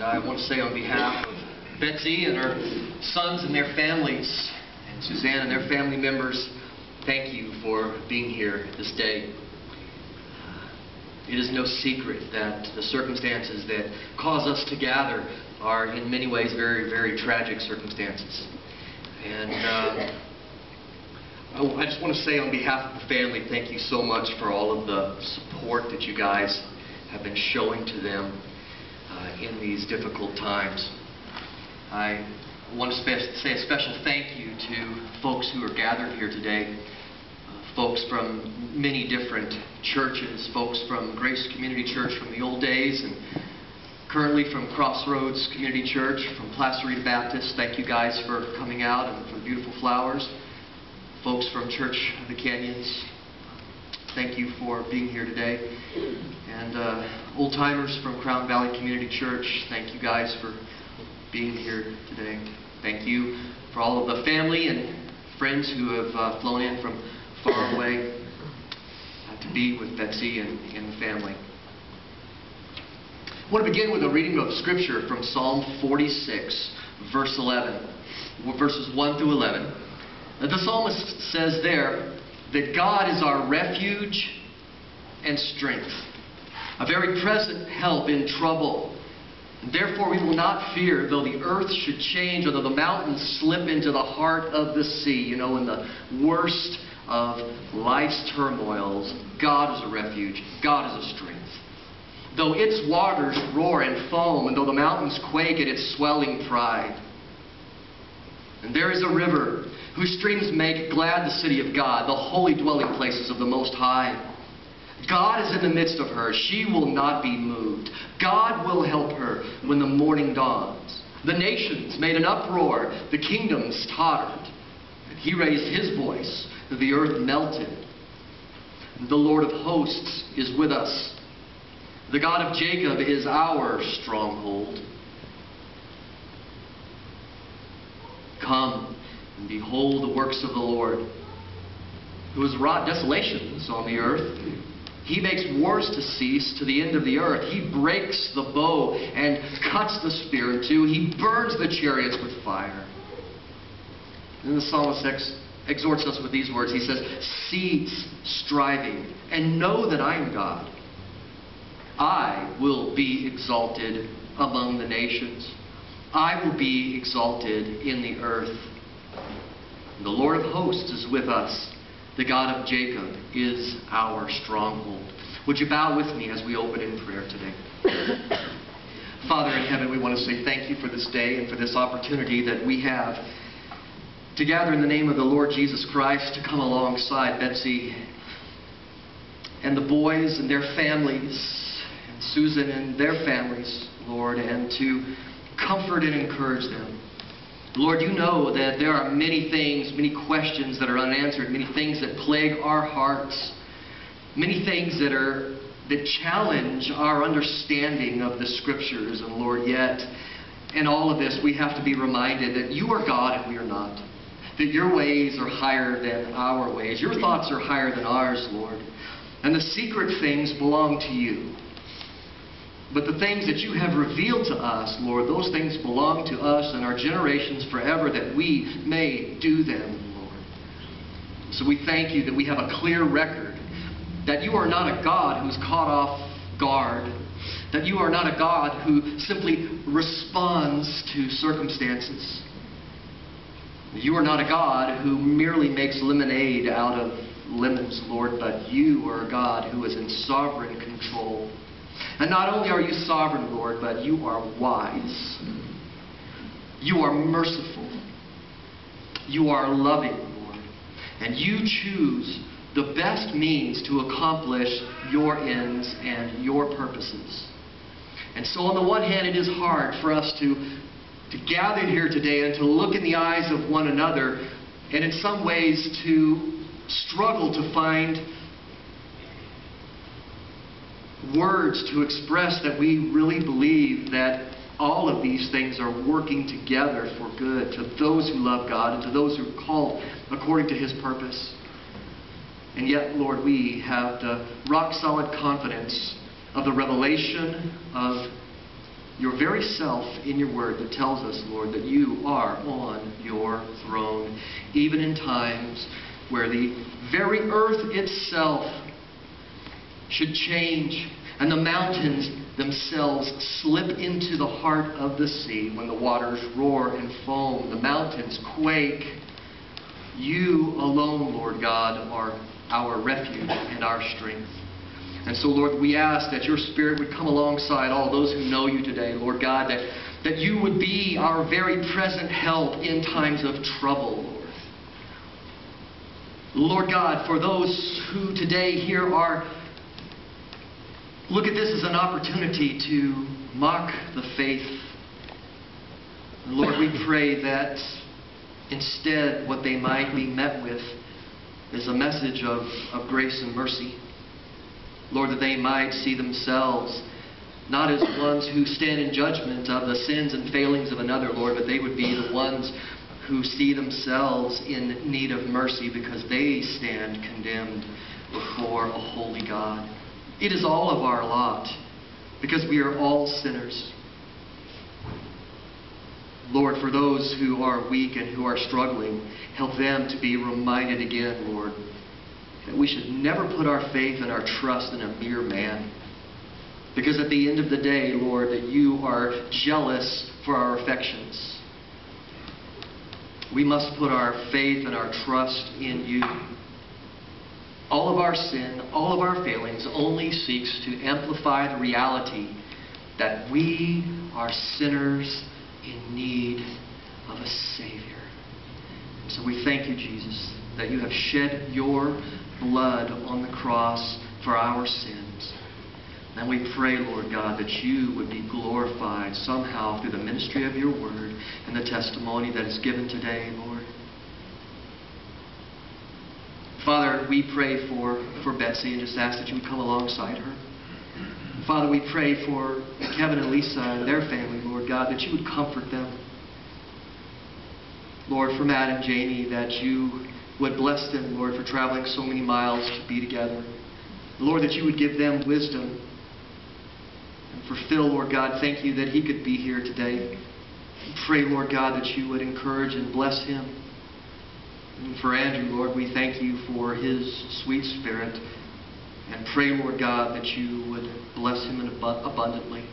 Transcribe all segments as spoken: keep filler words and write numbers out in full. And I want to say on behalf of Betsy and her sons and their families, and Suzanne and their family members, thank you for being here this day. It is no secret that the circumstances that cause us to gather are in many ways very, very tragic circumstances. And uh, I just want to say on behalf of the family, thank you so much for all of the support that you guys have been showing to them uh, in these difficult times. I want to say a special thank you to folks who are gathered here today. Folks from many different churches, folks from Grace Community Church from the old days, and currently from Crossroads Community Church, from Placerita Baptist. Thank you guys for coming out and for the beautiful flowers. Folks from Church of the Canyons, thank you for being here today. And uh, old-timers from Crown Valley Community Church, thank you guys for being here today. Thank you for all of the family and friends who have uh, flown in from far away uh, to be with Betsy and, and the family. I want to begin with a reading of scripture from Psalm forty-six, verse eleven, verses one through eleven. The psalmist says there that God is our refuge and strength, a very present help in trouble. Therefore we will not fear, though the earth should change, or though the mountains slip into the heart of the sea. You know, in the worst of life's turmoils, God is a refuge, God is a strength. Though its waters roar and foam, and though the mountains quake at its swelling pride. And there is a river whose streams make glad the city of God, the holy dwelling places of the Most High. God is in the midst of her. She will not be moved. God will help her when the morning dawns. The nations made an uproar. The kingdoms tottered. He raised his voice. The earth melted. The Lord of hosts is with us. The God of Jacob is our stronghold. Come and behold the works of the Lord, who has wrought desolations on the earth. He makes wars to cease to the end of the earth. He breaks the bow and cuts the spear in two. He burns the chariots with fire. And the psalmist exhorts us with these words. He says, "Cease striving and know that I am God. I will be exalted among the nations. I will be exalted in the earth. The Lord of hosts is with us. The God of Jacob is our stronghold." Would you bow with me as we open in prayer today? Father in heaven, we want to say thank you for this day and for this opportunity that we have to gather in the name of the Lord Jesus Christ, to come alongside Betsy and the boys and their families, Susan and their families, Lord, and to comfort and encourage them. Lord, you know that there are many things, many questions that are unanswered, many things that plague our hearts, many things that are that challenge our understanding of the Scriptures. And Lord, yet, in all of this, we have to be reminded that you are God and we are not, that your ways are higher than our ways. Your thoughts are higher than ours, Lord, and the secret things belong to you. But the things that you have revealed to us, Lord, those things belong to us and our generations forever, that we may do them, Lord. So we thank you that we have a clear record, that you are not a God who's caught off guard, that you are not a God who simply responds to circumstances. You are not a God who merely makes lemonade out of lemons, Lord, but you are a God who is in sovereign control. And not only are you sovereign, Lord, but you are wise. You are merciful. You are loving, Lord. And you choose the best means to accomplish your ends and your purposes. And so on the one hand, it is hard for us to, to gather here today and to look in the eyes of one another, and in some ways to struggle to find words to express that we really believe that all of these things are working together for good to those who love God and to those who are called according to his purpose. And yet, Lord, we have the rock-solid confidence of the revelation of your very self in your word that tells us, Lord, that you are on your throne, even in times where the very earth itself should change and the mountains themselves slip into the heart of the sea. When the waters roar and foam, the mountains quake. You alone, Lord God, are our refuge and our strength. And so, Lord, we ask that your Spirit would come alongside all those who know you today, Lord God, that, that you would be our very present help in times of trouble, Lord. Lord God, for those who today here are, look at this as an opportunity to mock the faith. And Lord, we pray that instead what they might be met with is a message of, of grace and mercy. Lord, that they might see themselves not as ones who stand in judgment of the sins and failings of another, Lord, but they would be the ones who see themselves in need of mercy because they stand condemned before a holy God. It is all of our lot because we are all sinners. Lord, for those who are weak and who are struggling, help them to be reminded again, Lord, that we should never put our faith and our trust in a mere man. Because at the end of the day, Lord, that you are jealous for our affections. We must put our faith and our trust in you. All of our sin, all of our failings only seeks to amplify the reality that we are sinners in need of a Savior. So we thank you, Jesus, that you have shed your blood on the cross for our sins. And we pray, Lord God, that you would be glorified somehow through the ministry of your word and the testimony that is given today, Lord. Father, we pray for, for Betsy and just ask that you would come alongside her. Father, we pray for Kevin and Lisa and their family, Lord God, that you would comfort them. Lord, for Matt and Jamie, that you would bless them, Lord, for traveling so many miles to be together. Lord, that you would give them wisdom. And for Phil, Lord God, thank you that he could be here today. Pray, Lord God, that you would encourage and bless him. And for Andrew, Lord, we thank you for his sweet spirit. And pray, Lord God, that you would bless him abundantly.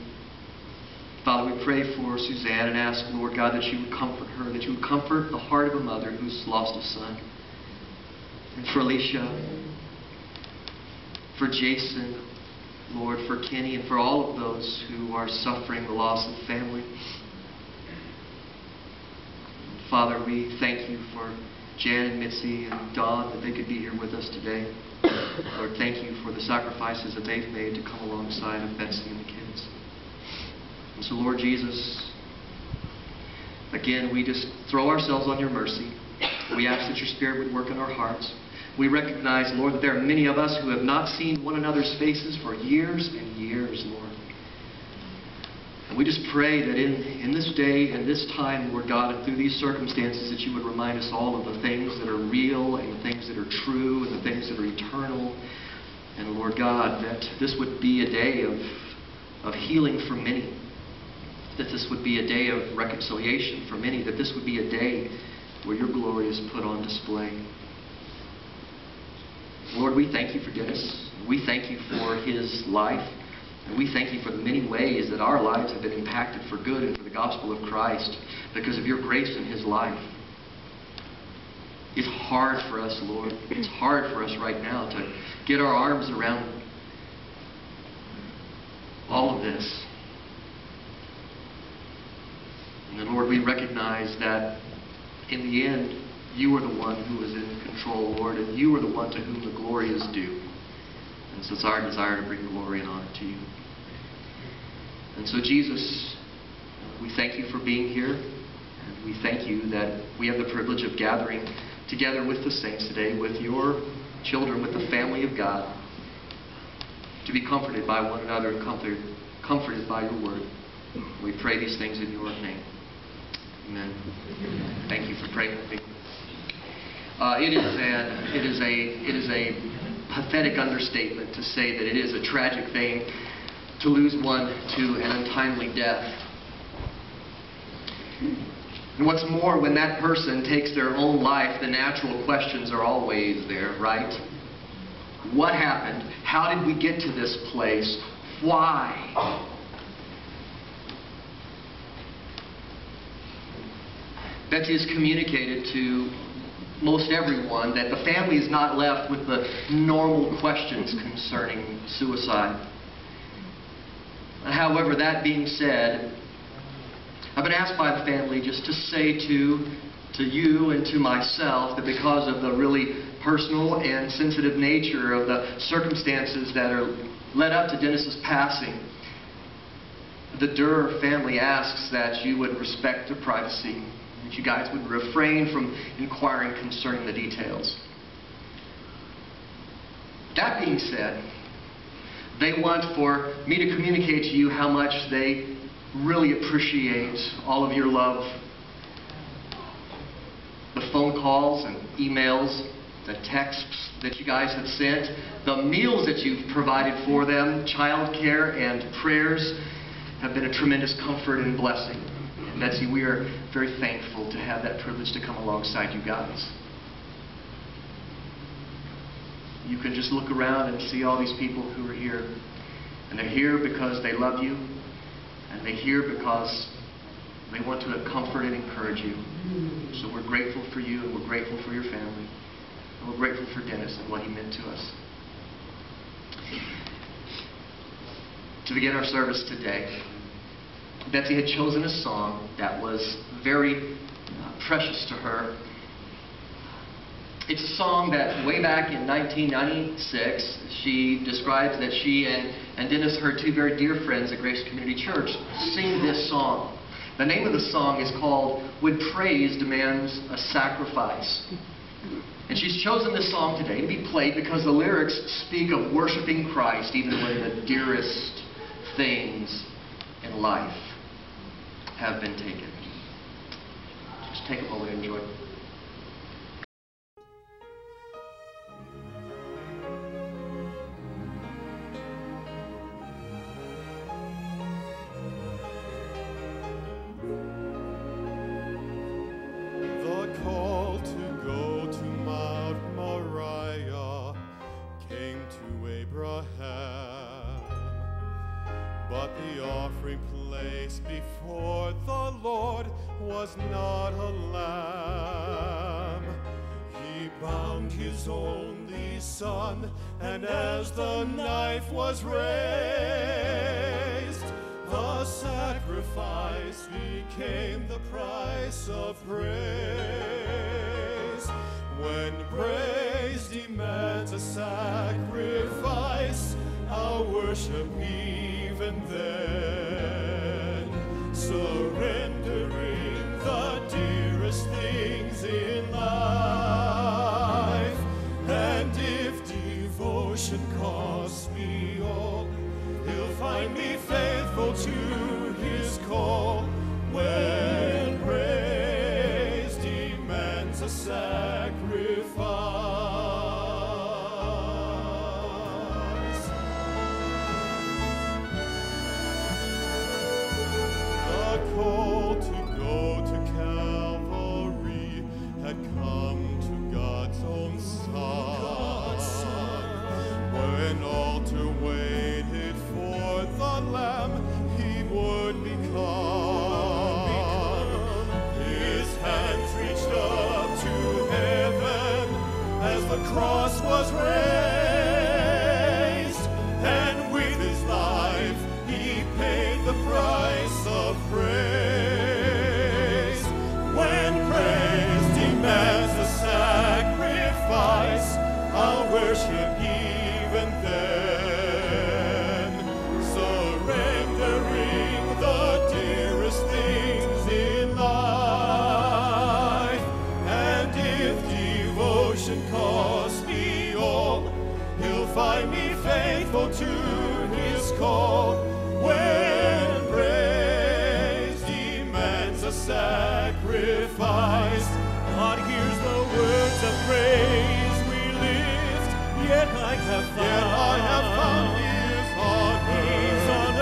Father, we pray for Suzanne and ask, Lord God, that you would comfort her, that you would comfort the heart of a mother who's lost a son. And for Alicia, for Jason, Lord, for Kenny, and for all of those who are suffering the loss of family. Father, we thank you for Jan and Mitzi and Don, that they could be here with us today. Lord, thank you for the sacrifices that they've made to come alongside of Betsy and the kids. And so, Lord Jesus, again, we just throw ourselves on your mercy. We ask that your Spirit would work in our hearts. We recognize, Lord, that there are many of us who have not seen one another's faces for years and years, Lord. And we just pray that in, in this day and this time, Lord God, and through these circumstances, that you would remind us all of the things that are real and the things that are true and the things that are eternal. And, Lord God, that this would be a day of, of healing for many, that this would be a day of reconciliation for many, that this would be a day where your glory is put on display. Lord, we thank you for Dennis. We thank you for his life. And we thank you for the many ways that our lives have been impacted for good and for the gospel of Christ because of your grace in his life. It's hard for us, Lord. It's hard for us right now to get our arms around all of this. And Lord, we recognize that in the end, you are the one who is in control, Lord, and you are the one to whom the glory is due. And so it's our desire to bring glory and honor to you. And so, Jesus, we thank you for being here, and we thank you that we have the privilege of gathering together with the saints today, with your children, with the family of God, to be comforted by one another and comforted, comforted by your word. We pray these things in your name. Amen. Thank you for praying with me. Uh, it is an, it is a, it is a pathetic understatement to say that it is a tragic thing to lose one to an untimely death. And what's more, when that person takes their own life, the natural questions are always there, right? What happened? How did we get to this place? Why? Betsy has communicated to most everyone that the family is not left with the normal questions concerning suicide. However, that being said, I've been asked by the family just to say to, to you and to myself that because of the really personal and sensitive nature of the circumstances that are led up to Dennis's passing, the Durr family asks that you would respect the privacy, that you guys would refrain from inquiring concerning the details. That being said, they want for me to communicate to you how much they really appreciate all of your love, the phone calls and emails, the texts that you guys have sent, the meals that you've provided for them, childcare and prayers have been a tremendous comfort and blessing. And Betsy, we are very thankful to have that privilege to come alongside you guys. You can just look around and see all these people who are here, and they're here because they love you. And they're here because they want to comfort and encourage you. So we're grateful for you, and we're grateful for your family. And we're grateful for Dennis and what he meant to us. To begin our service today, Betsy had chosen a song that was very uh, precious to her. It's a song that way back in nineteen ninety-six, she describes that she and, and Dennis, her two very dear friends at Grace Community Church, sing this song. The name of the song is called When Praise Demands a Sacrifice. And she's chosen this song today to be played because the lyrics speak of worshiping Christ even when the dearest things in life have been taken. Just take a moment and enjoy. Yet I have found His heart beats on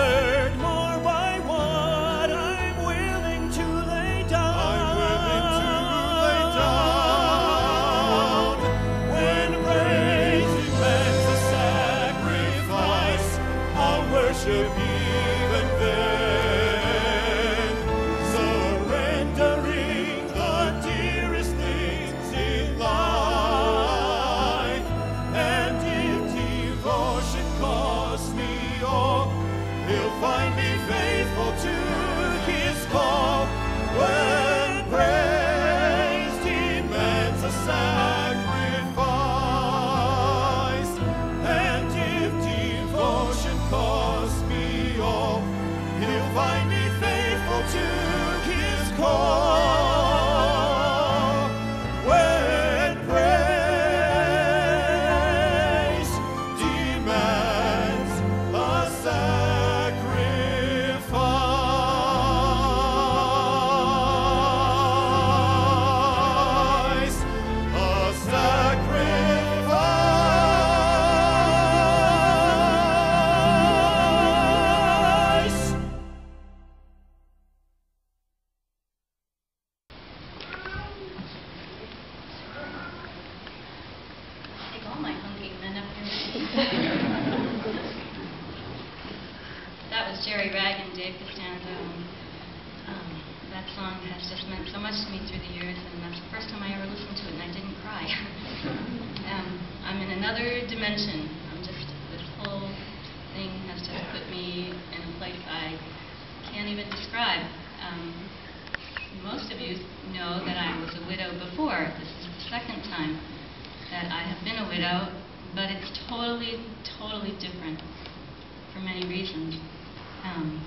convicted, and um, um, that song has just meant so much to me through the years, and that's the first time I ever listened to it, and I didn't cry. um, I'm in another dimension. I'm just, this whole thing has just put me in a place I can't even describe. Um, most of you know that I was a widow before. This is the second time that I have been a widow, but it's totally, totally different for many reasons. Um,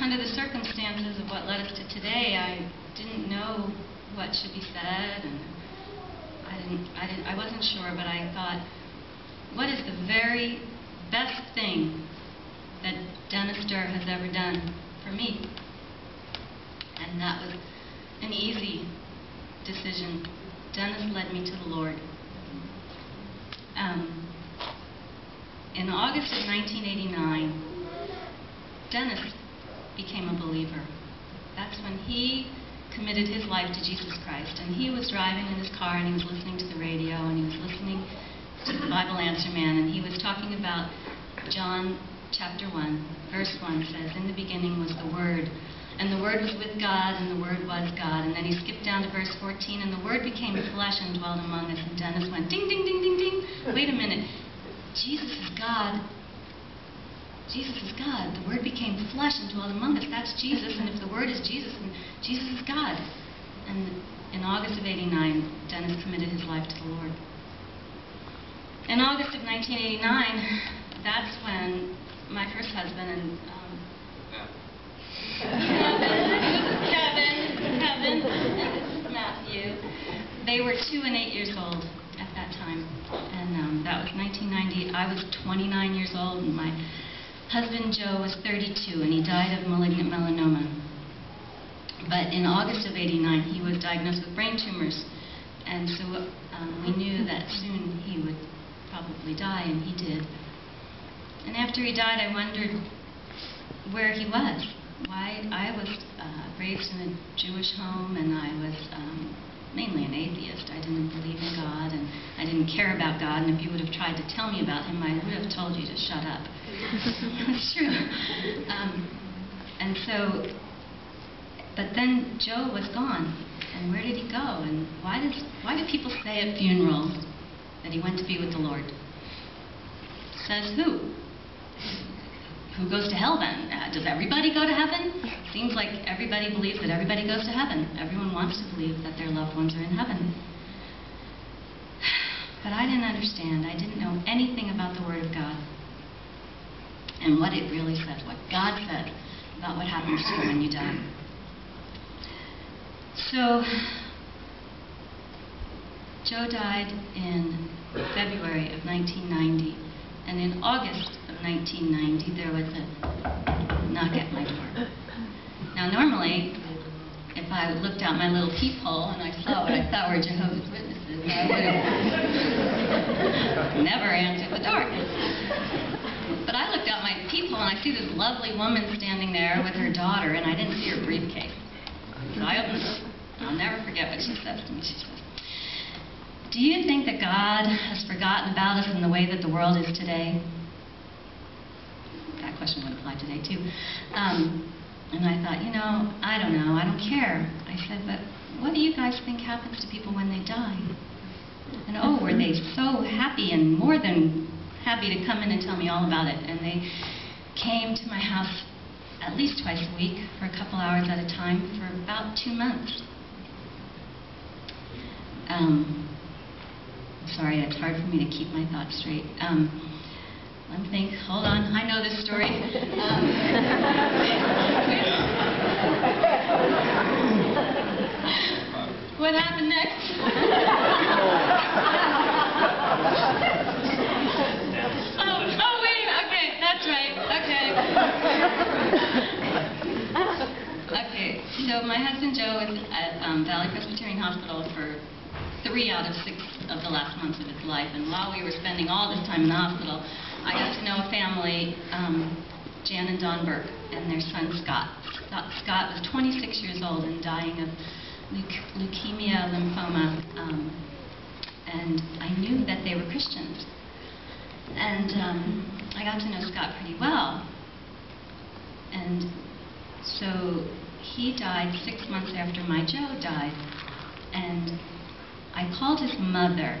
under the circumstances of what led us to today, I didn't know what should be said, and I didn't, I didn't, I wasn't sure, but I thought, what is the very best thing that Dennis Durr has ever done for me? And that was an easy decision. Dennis led me to the Lord. Um, in August of nineteen eighty-nine, Dennis became a believer. That's when he committed his life to Jesus Christ. And he was driving in his car, and he was listening to the radio, and he was listening to the Bible Answer Man, and he was talking about John chapter one, verse one says, "In the beginning was the Word, and the Word was with God, and the Word was God." And then he skipped down to verse fourteen, "And the Word became flesh and dwelt among us." And Dennis went, ding, ding, ding, ding, ding. Wait a minute. Jesus is God. Jesus is God. The Word became flesh and dwelt among us. That's Jesus. And if the Word is Jesus, then Jesus is God. And in August of eighty-nine, Dennis committed his life to the Lord. In August of nineteen eighty-nine, that's when my first husband and... Um, Kevin, Kevin, and Matthew. They were two and eight years old at that time, and um, that was nineteen ninety. I was twenty-nine years old, and my husband Joe was thirty-two, and he died of malignant melanoma. But in August of eighty-nine, he was diagnosed with brain tumors, and so um, we knew that soon he would probably die, and he did. And after he died, I wondered where he was. Why I was uh, raised in a Jewish home, and I was um, mainly an atheist. I didn't believe in God, and I didn't care about God, and if you would have tried to tell me about him, I would have told you to shut up. That's true. Um, and so, but then Joe was gone, and where did he go? And why, does, why do people say at funerals that he went to be with the Lord? Says who? Who goes to hell then? Uh, does everybody go to heaven? Seems like everybody believes that everybody goes to heaven. Everyone wants to believe that their loved ones are in heaven. But I didn't understand. I didn't know anything about the Word of God and what it really said, what God said about what happens to you when you die. So, Joe died in February of nineteen ninety, and in August nineteen ninety, there was a knock at my door. Now, normally, if I looked out my little peephole and I saw what I thought were Jehovah's Witnesses, I would have never answered the door. But I looked out my peephole and I see this lovely woman standing there with her daughter, and I didn't see her briefcase. So I opened it. I'll never forget what she says to me. She says, "Do you think that God has forgotten about us in the way that the world is today?" That question would apply today, too. Um, and I thought, you know, I don't know, I don't care. I said, but what do you guys think happens to people when they die? And oh, were they so happy and more than happy to come in and tell me all about it. And they came to my house at least twice a week for a couple hours at a time for about two months. Um, sorry, it's hard for me to keep my thoughts straight. Um, I'm thinking, hold on, I know this story. Um, what happened next? oh, oh, wait, okay, that's right, okay. Okay, so my husband Joe was at um, Valley Presbyterian Hospital for three out of six of the last months of his life, and while we were spending all this time in the hospital, I got to know a family, um, Jan and Don Burke, and their son Scott. Scott. Scott was twenty-six years old and dying of leu leukemia, lymphoma, um, and I knew that they were Christians. And um, I got to know Scott pretty well. And so he died six months after my Joe died. And I called his mother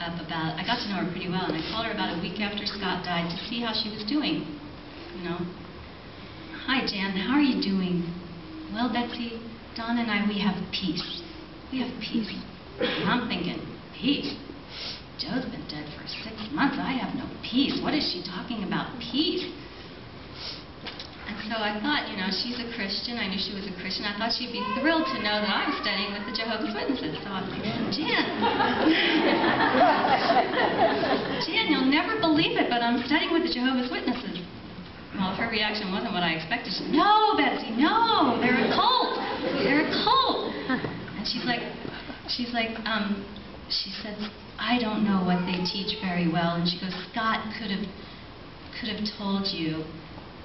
up about, I got to know her pretty well, and I called her about a week after Scott died to see how she was doing. You know, hi Jan, how are you doing? Well, Betsy, Don and I, we have peace. We have peace. And I'm thinking, peace? Joe's been dead for six months. I have no peace. What is she talking about? Peace? And so I thought, you know, she's a Christian. I knew she was a Christian. I thought she'd be thrilled to know that I'm studying with the Jehovah's Witnesses. So I was like, Jan, Jan, you'll never believe it, but I'm studying with the Jehovah's Witnesses. Well, if her reaction wasn't what I expected, she said, no, Betsy, no, they're a cult. They're a cult. And she's like, she's like, um, she says, I don't know what they teach very well. And she goes, Scott could have, could have told you,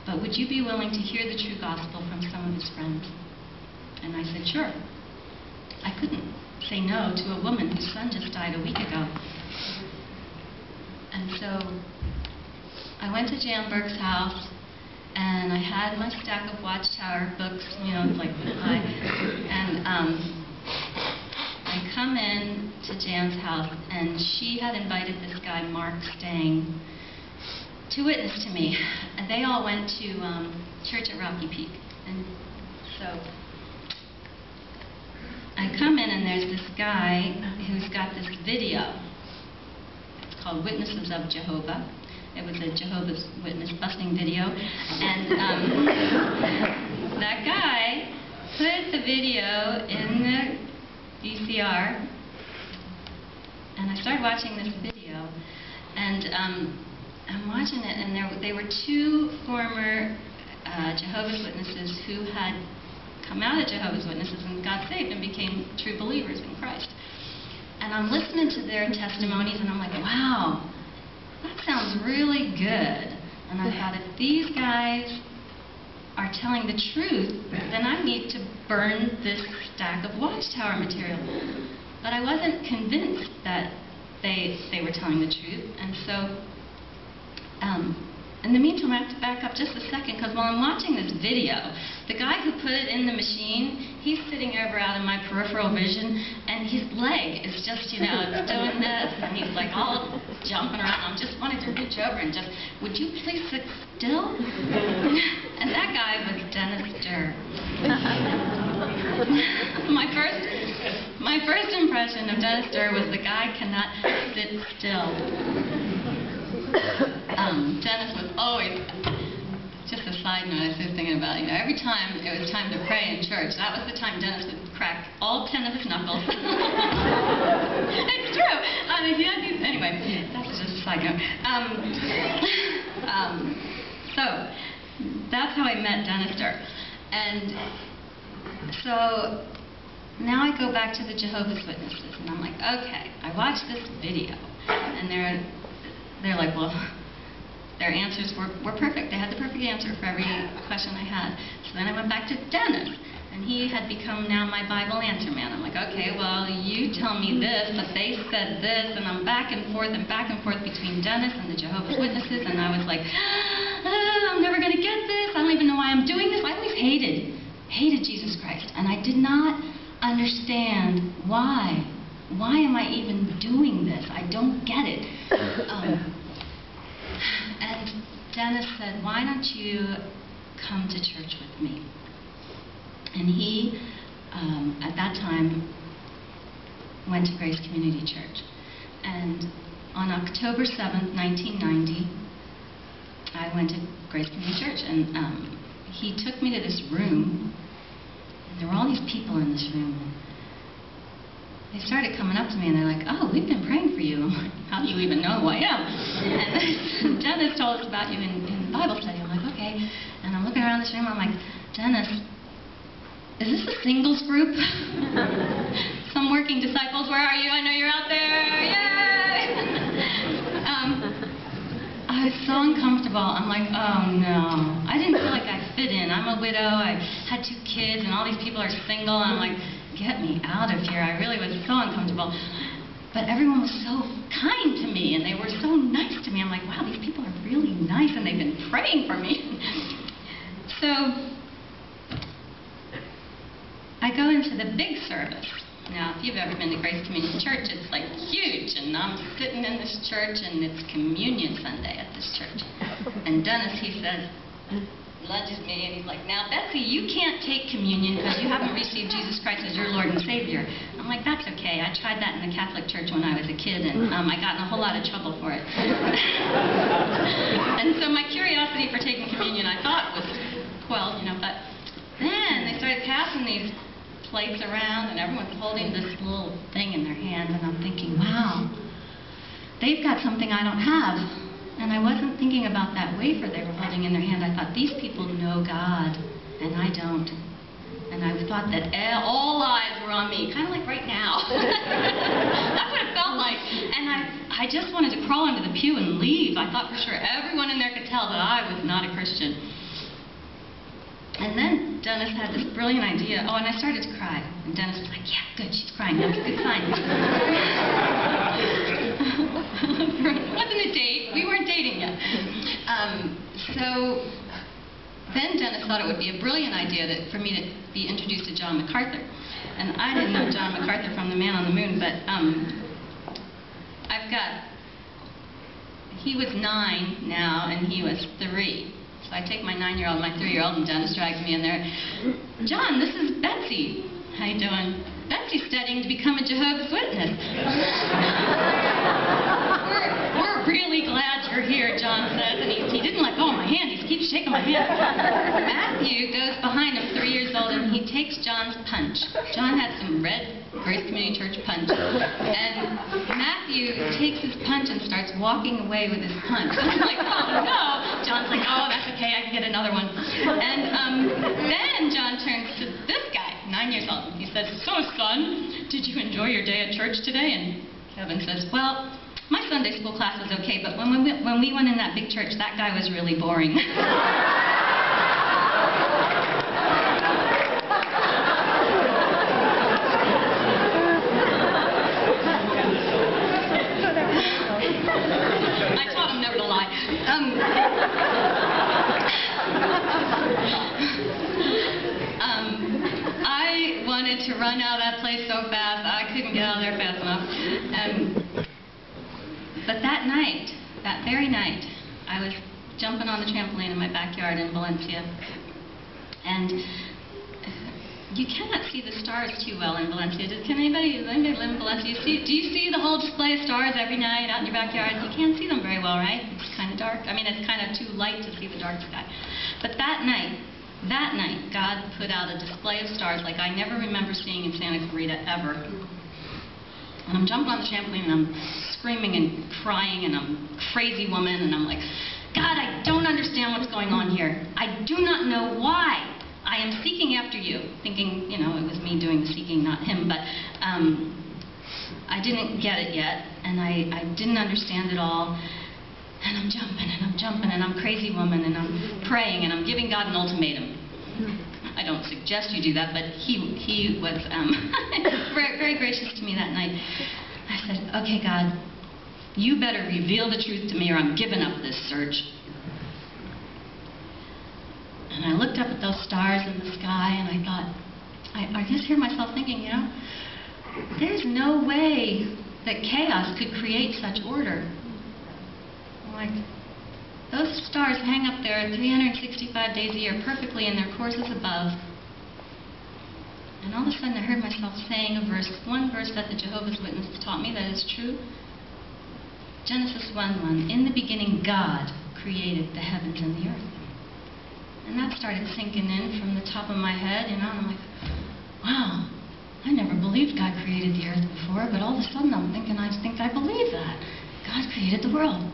but would you be willing to hear the true gospel from some of his friends? And I said, sure. I couldn't say no to a woman whose son just died a week ago. And so I went to Jan Burke's house, and I had my stack of Watchtower books, you know, like high. And um, I come in to Jan's house, and she had invited this guy, Mark Stang, to witness to me. And they all went to um, church at Rocky Peak. And so I come in, and there's this guy who's got this video. It's called Witnesses of Jehovah. It was a Jehovah's Witness busting video. And um, that guy put the video in the V C R. And I started watching this video. And um, I'm watching it, and there, they were two former uh, Jehovah's Witnesses who had come out of Jehovah's Witnesses and got saved and became true believers in Christ. And I'm listening to their testimonies, and I'm like, wow. That sounds really good. And I thought, if these guys are telling the truth, then I need to burn this stack of Watchtower material. But I wasn't convinced that they they were telling the truth. And so, um, in the meantime, I have to back up just a second, because while I'm watching this video, the guy who put it in the machine, he's sitting over out of my peripheral vision, and his leg is just, you know, it's doing this, and he's like all jumping around. I'm just wanting to reach over and just, would you please sit still? And that guy was Dennis Durr. my first, my first impression of Dennis Durr was the guy cannot sit still. Um, Dennis was always, just a side note I was thinking about, you know, every time it was time to pray in church, that was the time Dennis would crack all ten of his knuckles. It's true. I mean, he had these, anyway, that was just a side note. Um, um, so, that's how I met Dennis Durr. And so, now I go back to the Jehovah's Witnesses, and I'm like, okay, I watched this video, and they're, they're like, well, their answers were, were perfect. They had the perfect answer for every question I had. So then I went back to Dennis, and he had become now my Bible answer man. I'm like, okay, well, you tell me this, but they said this, and I'm back and forth and back and forth between Dennis and the Jehovah's Witnesses, and I was like, ah, I'm never going to get this. I don't even know why I'm doing this. I always hated, hated Jesus Christ, and I did not understand why. Why am I even doing this? I don't get it. Um, And Dennis said, why don't you come to church with me? And he, um, at that time, went to Grace Community Church. And on October seventh, nineteen ninety, I went to Grace Community Church. And um, he took me to this room. And there were all these people in this room. They started coming up to me, and they're like, oh, we've been praying for you. I'm like, how do you even know who I am? And Dennis told us about you in, in Bible study. I'm like, okay. And I'm looking around this room, I'm like, Dennis, is this a singles group? Some working disciples, where are you? I know you're out there. Yay! um, I was so uncomfortable. I'm like, oh, no. I didn't feel like I fit in. I'm a widow. I had two kids, and all these people are single. And I'm like, get me out of here. I really was so uncomfortable. But everyone was so kind to me, and they were so nice to me. I'm like, wow, these people are really nice, and they've been praying for me. So I go into the big service. Now, if you've ever been to Grace Community Church, it's like huge, and I'm sitting in this church, and it's Communion Sunday at this church. And Dennis, he says, nudges me, and he's like, now, Betsy, you can't take communion because you haven't received Jesus Christ as your Lord and Savior. I'm like, that's okay. I tried that in the Catholic Church when I was a kid, and um, I got in a whole lot of trouble for it. And so my curiosity for taking communion, I thought, was, well, you know, but then they started passing these plates around, and everyone's holding this little thing in their hand, and I'm thinking, wow, they've got something I don't have. And I wasn't thinking about that wafer they were holding in their hand. I thought, these people know God, and I don't. And I thought that all eyes were on me, kind of like right now. That's what it felt like. And I, I just wanted to crawl into the pew and leave. I thought for sure everyone in there could tell that I was not a Christian. And then Dennis had this brilliant idea. Oh, and I started to cry. And Dennis was like, yeah, good, she's crying. That's a good sign. It wasn't a date. We weren't dating yet. Um, so then Dennis thought it would be a brilliant idea that for me to be introduced to John MacArthur. And I didn't know John MacArthur from The Man on the Moon, but um, I've got, he was nine now, and he was three. So I take my nine-year-old and my three-year-old, and Dennis drags me in there. John, this is Betsy. How you doing? Betsy's studying to become a Jehovah's Witness. we're, we're really glad you're here, John says. And he, he didn't let go of my hand. He keeps shaking my hand. Matthew goes behind him, three years old, and he takes John's punch. John had some red Grace Community Church punch. And Matthew takes his punch and starts walking away with his punch. I'm like, oh, no. John's like, oh, that's okay, I can get another one. And um, then John turns to this guy, nine years old, and he says, so, son, did you enjoy your day at church today? And Kevin says, well, my Sunday school class was okay, but when we, when we went in that big church, that guy was really boring. Um, um, I wanted to run out of that place so fast, I couldn't get out of there fast enough. Um, but that night, that very night, I was jumping on the trampoline in my backyard in Valencia. And you cannot see the stars too well in Valencia. Can anybody, does anybody live in Valencia? See, do you see the whole display of stars every night out in your backyard? You can't see them very well, right? It's kind of dark. I mean, it's kind of too light to see the dark sky. But that night, that night, God put out a display of stars like I never remember seeing in Santa Clarita ever. And I'm jumping on the trampoline, and I'm screaming and crying, and I'm a crazy woman, and I'm like, God, I don't understand what's going on here. I do not know why. I am seeking after you, thinking, you know, it was me doing the seeking, not him, but um, I didn't get it yet, and I, I didn't understand it all, and I'm jumping, and I'm jumping, and I'm a crazy woman, and I'm praying, and I'm giving God an ultimatum. I don't suggest you do that, but he, he was um, very, very gracious to me that night. I said, okay, God, you better reveal the truth to me, or I'm giving up this search. And I looked up at those stars in the sky, and I thought, I, I just hear myself thinking, you know, there's no way that chaos could create such order. Like, those stars hang up there three hundred sixty-five days a year perfectly in their courses above. And all of a sudden I heard myself saying a verse, one verse that the Jehovah's Witnesses taught me that is true. Genesis one one, in the beginning God created the heavens and the earth. And that started sinking in from the top of my head, you know, and I'm like, wow, I never believed God created the earth before, but all of a sudden I'm thinking, I think I believe that. God created the world.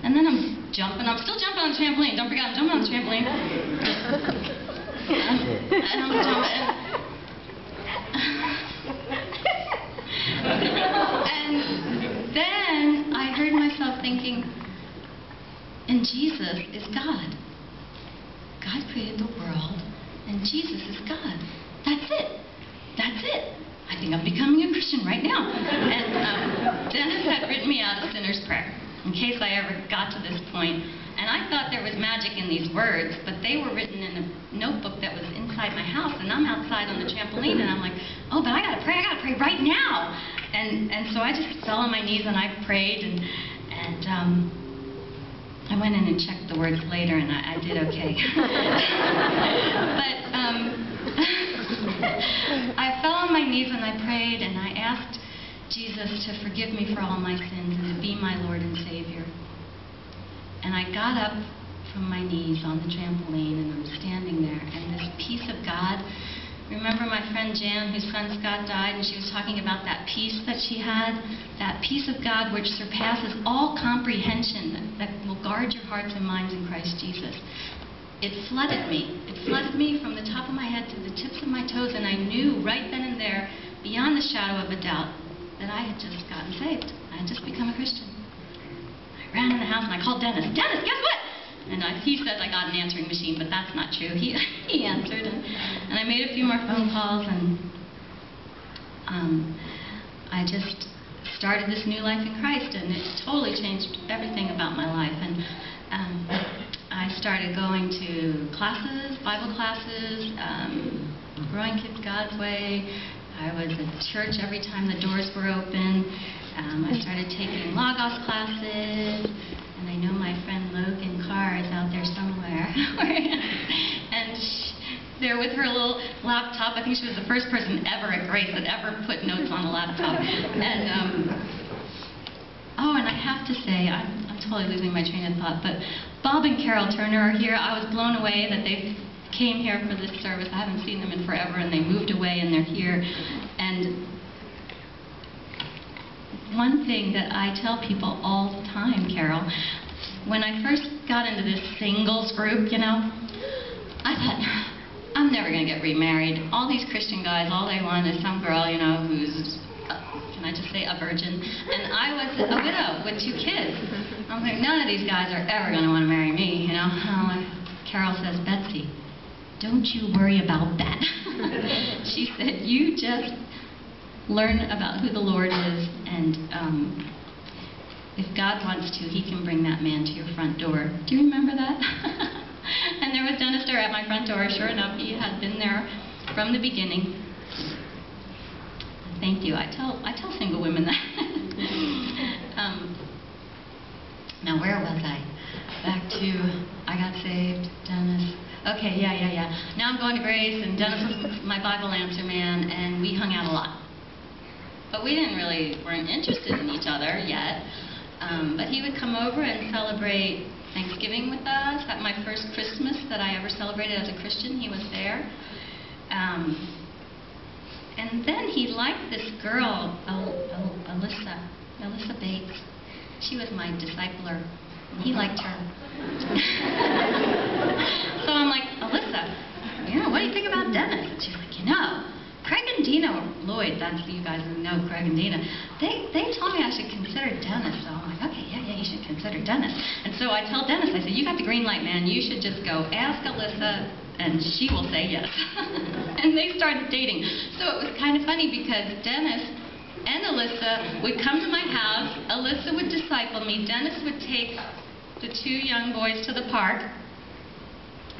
And then I'm jumping, I'm still jumping on the trampoline, don't forget, I'm jumping on the trampoline. um, and I'm jumping. And then I heard myself thinking, and Jesus is God. God created the world, and Jesus is God. That's it. That's it. I think I'm becoming a Christian right now. And um, Dennis had written me out a sinner's prayer in case I ever got to this point And I thought there was magic in these words, but they were written in a notebook that was inside my house, and I'm outside on the trampoline, and I'm like, oh, but I gotta pray, I gotta pray right now. And and so I just fell on my knees and I prayed, and and um, I went in and checked the words later, and I, I did okay. But um, I fell on my knees and I prayed, and I asked Jesus to forgive me for all my sins and to be my Lord and Savior. And I got up from my knees on the trampoline, and I'm standing there, and this peace of God. Remember my friend Jan, whose son Scott died, and she was talking about that peace that she had, that peace of God which surpasses all comprehension, that, that will guard your hearts and minds in Christ Jesus. It flooded me. It flooded me from the top of my head to the tips of my toes, and I knew right then and there, beyond the shadow of a doubt, that I had just gotten saved. I had just become a Christian. I ran in the house and I called Dennis. Dennis, guess what? And I, he said I got an answering machine, but that's not true. He he answered, and, and I made a few more phone calls, and um, I just started this new life in Christ, and it totally changed everything about my life. And um, I started going to classes, Bible classes, um, growing kids God's way. I was at church every time the doors were open. Um, I started taking Logos classes, and I know my friend Logan Carr is out there somewhere. And she, there with her little laptop. I think she was the first person ever at Grace that ever put notes on a laptop. And um, oh, and I have to say, I'm, I'm totally losing my train of thought, but Bob and Carol Turner are here. I was blown away that they came here for this service. I haven't seen them in forever, and they moved away, and they're here. And one thing that I tell people all the time, Carol, when I first got into this singles group, you know, I thought, I'm never going to get remarried. All these Christian guys, all they want is some girl, you know, who's, uh, can I just say, a virgin. And I was a widow with two kids. I was like, none of these guys are ever going to want to marry me, you know. I'm like, Carol says, Betsy, don't you worry about that. She said, you just learn about who the Lord is, and um, if God wants to, he can bring that man to your front door. Do you remember that? And there was Dennis Durr at my front door. Sure enough, he had been there from the beginning. Thank you. I tell I tell single women that. um, now where was I? Back to I got saved, Dennis. Okay, yeah, yeah, yeah. Now I'm going to Grace, and Dennis was my Bible answer man, and we hung out a lot. But we didn't really, weren't interested in each other yet. Um, but he would come over and celebrate Thanksgiving with us. At my first Christmas that I ever celebrated as a Christian, he was there. Um, and then he liked this girl, Al Al Alyssa, Alyssa Bates. She was my discipler. He liked her. So I'm like, Alyssa, you know, what do you think about Dennis? And she's like, you know, Craig and Dina, Lloyd, that's you guys who know Craig and Dina, they, they told me I should consider Dennis. So I'm like, okay, yeah, yeah, you should consider Dennis. And so I tell Dennis, I said, you got the green light, man. You should just go ask Alyssa, and she will say yes. And they started dating. So it was kind of funny because Dennis and Alyssa would come to my house. Alyssa would disciple me. Dennis would take the two young boys to the park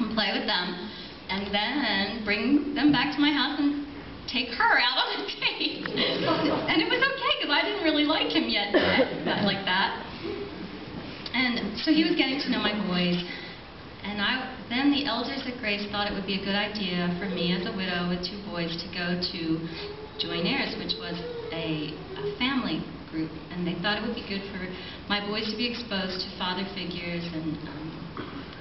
and play with them, and then bring them back to my house and take her out on a date. And it was okay, because I didn't really like him yet, not like that. And so he was getting to know my boys. And I, then the elders at Grace thought it would be a good idea for me as a widow with two boys to go to Joineers, which was a, a family group. And they thought it would be good for my boys to be exposed to father figures. And um,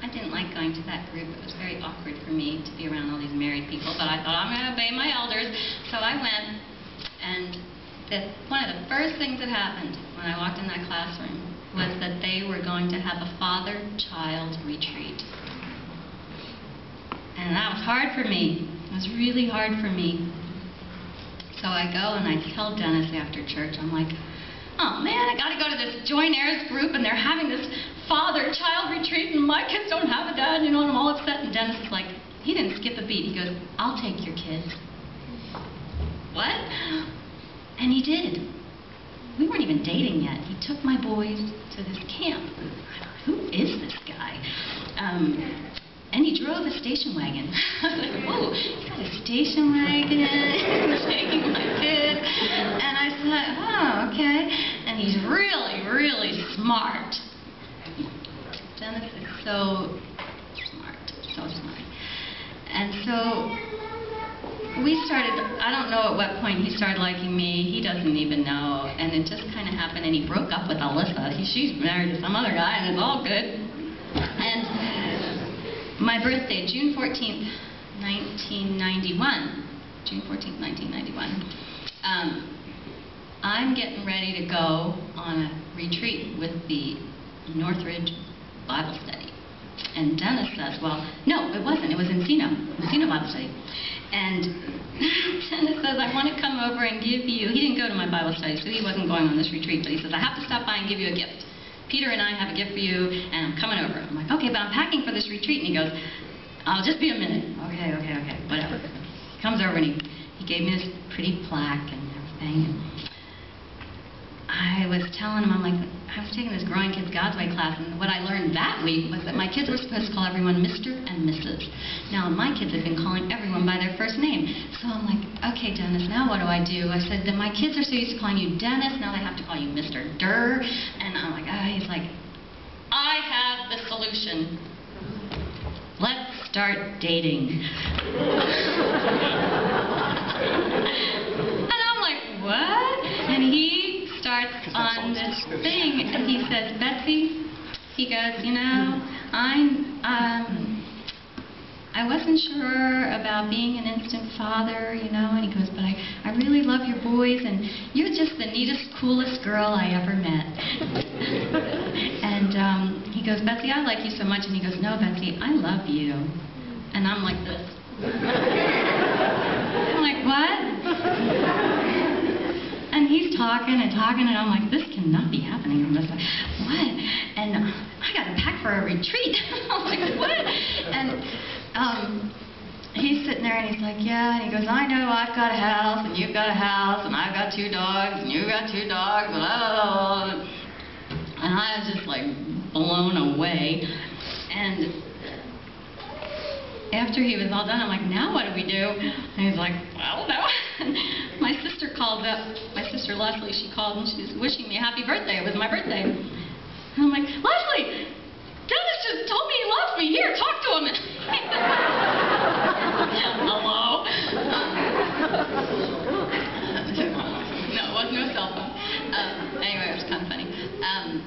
I didn't like going to that group. It was very awkward for me to be around all these married people, but I thought, I'm going to obey my elders. So I went, and the, one of the first things that happened when I walked in that classroom was that they were going to have a father-child retreat. And that was hard for me. It was really hard for me. So I go, and I tell Dennis after church, I'm like, oh man, I got to go to this Joineers group, and they're having this father-child retreat, and my kids don't have a dad, you know, and I'm all upset. And Dennis is like, he didn't skip a beat. He goes, I'll take your kids. What? And he did. we weren't even dating yet. He took my boys to this camp. I thought, who is this guy? Um, and he drove a station wagon. I was like, whoa, he got a station wagon. He's taking my kids. And I thought, oh, okay. And he's really, really smart. Dennis is so smart, so smart. And so we started, I don't know at what point he started liking me. He doesn't even know. And it just kind of happened. And he broke up with Alyssa. He, she's married to some other guy, and it's all good. And my birthday, June fourteenth, nineteen ninety-one. June fourteenth, nineteen ninety-one. Um, I'm getting ready to go on a retreat with the Northridge Bible study. And Dennis says, well, no, it wasn't. It was Encino, Encino Bible study. And Dennis says, I want to come over and give you, he didn't go to my Bible study, so he wasn't going on this retreat, but he says, I have to stop by and give you a gift. Peter and I have a gift for you, and I'm coming over. I'm like, okay, but I'm packing for this retreat. And he goes, I'll just be a minute. Okay, okay, okay, whatever. He comes over, and he, he gave me this pretty plaque and everything. And I was telling him, I'm like, I was taking this Growing Kids God's Way class, and what I learned that week was that my kids were supposed to call everyone Mister and Missus Now, my kids have been calling everyone by their first name. So I'm like, okay, Dennis, now what do I do? I said, then my kids are so used to calling you Dennis, now they have to call you Mister Durr. And I'm like, ah, oh. He's like, I have the solution. Let's start dating. And I'm like, what? And he starts on this thing, and he says, Betsy, he goes, you know, I'm, um, I wasn't sure about being an instant father, you know, and he goes, but I, I really love your boys, and you're just the neatest, coolest girl I ever met. And um, he goes, Betsy, I like you so much, and he goes, no, Betsy, I love you. And I'm like this. I'm like, what? And he's talking and talking, and I'm like, this cannot be happening. I'm just like, what? And I got to pack for a retreat. I'm like, what? And um, he's sitting there, and he's like, yeah. And he goes, I know I've got a house, and you've got a house, and I've got two dogs, and you've got two dogs, blah, blah, blah. And I was just, like, blown away. And after he was all done, I'm like, now what do we do? And he's like, well, no. My sister called up. My sister Leslie, she called, and she was wishing me a happy birthday. It was my birthday. And I'm like, Leslie, Dennis just told me he loves me. Here, talk to him. Hello. No, it was no cell phone. Um, anyway, it was kind of funny. Um,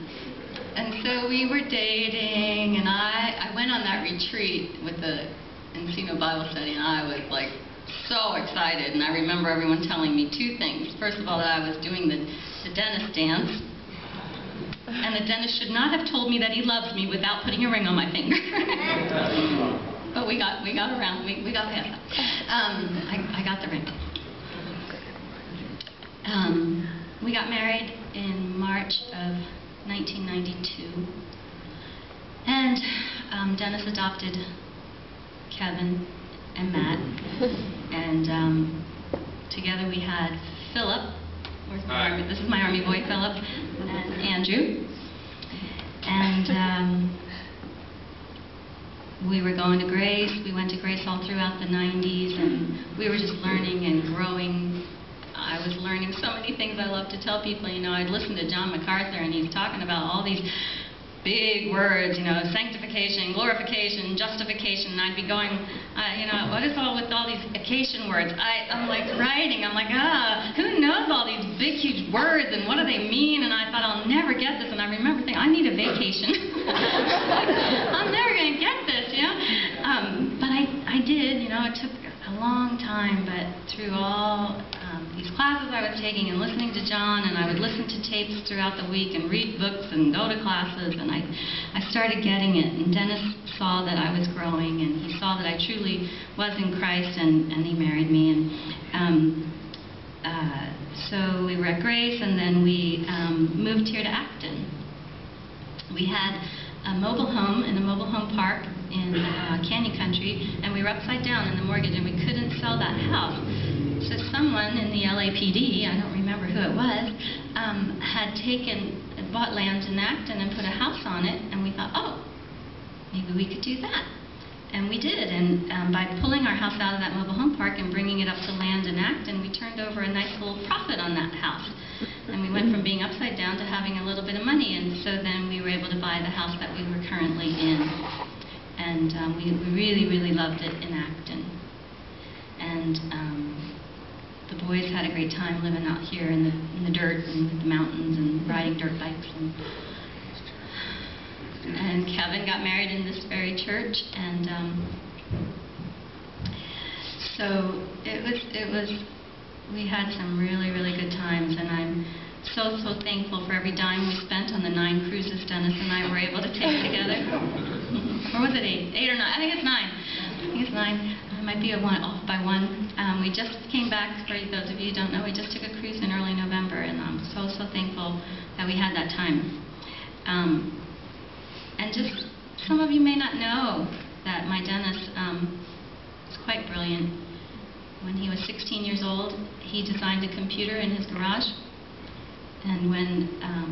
and so we were dating, and I, I went on that retreat with the Encino Bible study, and I was like so excited, and I remember everyone telling me two things. First of all, that I was doing the, the Dennis dance, and the Dennis should not have told me that he loves me without putting a ring on my finger. But we got we got around, we, we got past that. Um, I, I got the ring. Um, we got married in March of nineteen ninety-two, and um, Dennis adopted Kevin and Matt, and um, together we had Philip. Where's my army? This is my army boy, Philip, and Andrew. And um, we were going to Grace. We went to Grace all throughout the nineties, and we were just learning and growing. I was learning so many things I love to tell people. You know, I'd listen to John MacArthur, and he's talking about all these big words, you know, sanctification, glorification, justification, and I'd be going, uh, you know, what is all with all these occasion words? I, I'm like writing, I'm like, ah, who knows all these big, huge words, and what do they mean? And I thought, I'll never get this, and I remember thinking, I need a vacation. I'm never going to get this, you know? Um, but I, I did, you know, it took a long time, but through all um, these classes I was taking and listening to John, and I would listen to tapes throughout the week and read books and go to classes, and I, I started getting it. And Dennis saw that I was growing, and he saw that I truly was in Christ, and, and he married me. And um, uh, so we were at Grace, and then we um, moved here to Acton. We had a mobile home in a mobile home park in uh, Canyon Country, and we were upside down in the mortgage, and we couldn't sell that house. So someone in the L A P D, I don't remember who it was, um, had taken, bought land in Acton and put a house on it, and we thought, oh, maybe we could do that. And we did, and um, by pulling our house out of that mobile home park and bringing it up to land in Acton, we turned over a nice little profit on that house. And we went from being upside down to having a little bit of money, and so then we were able to buy the house that we were currently in. And um, we, we really, really loved it in Acton. And um, the boys had a great time living out here in the, in the dirt and with the mountains and riding dirt bikes. And, And Kevin got married in this very church, and um, so it was, it was, we had some really, really good times, and I'm so, so thankful for every dime we spent on the nine cruises Dennis and I were able to take together. Or was it eight? Eight or nine? I think it's nine. I think it's nine. I might be a one, off by one. Um, we just came back, for those of you who don't know, we just took a cruise in early November, and I'm so, so thankful that we had that time. Um, And just, some of you may not know that my Dennis um, is quite brilliant. When he was sixteen years old, he designed a computer in his garage. And when, um,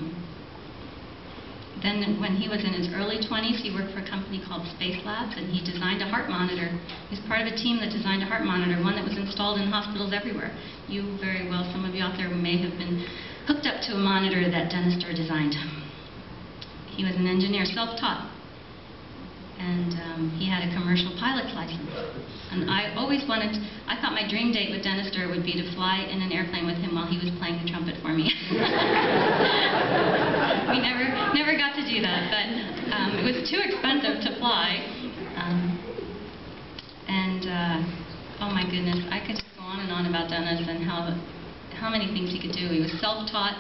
then when he was in his early twenties, he worked for a company called Space Labs, and he designed a heart monitor. He was part of a team that designed a heart monitor, one that was installed in hospitals everywhere. You very well, some of you out there may have been hooked up to a monitor that Dennis Durr designed. He was an engineer, self-taught, and um, he had a commercial pilot's license. And I always wanted to, I thought my dream date with Dennis Durr would be to fly in an airplane with him while he was playing the trumpet for me. We never, never got to do that, but um, it was too expensive to fly. Um, and, uh, oh my goodness, I could just go on and on about Dennis and how, how many things he could do. He was self-taught.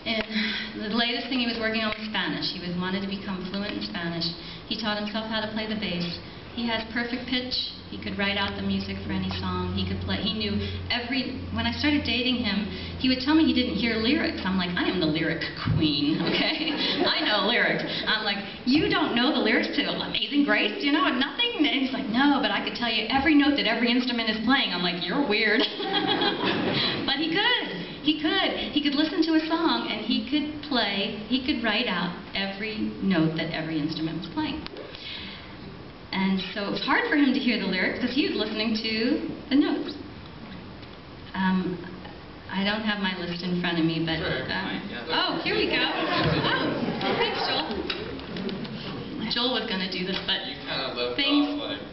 And the latest thing he was working on was Spanish. He was wanted to become fluent in Spanish. He taught himself how to play the bass. He has perfect pitch. He could write out the music for any song. He could play. He knew every. When I started dating him, he would tell me he didn't hear lyrics. I'm like, I am the lyric queen, okay? I know lyrics. I'm like, you don't know the lyrics to Amazing Grace, you know, and nothing? And he's like, no, but I could tell you every note that every instrument is playing. I'm like, you're weird. But he could. He could. He could listen to a song, and he could play, he could write out every note that every instrument was playing. And so it was hard for him to hear the lyrics because he was listening to the notes. Um, I don't have my list in front of me, but... Um, oh, here we go. Oh, thanks, Joel. Joel was going to do this, but things,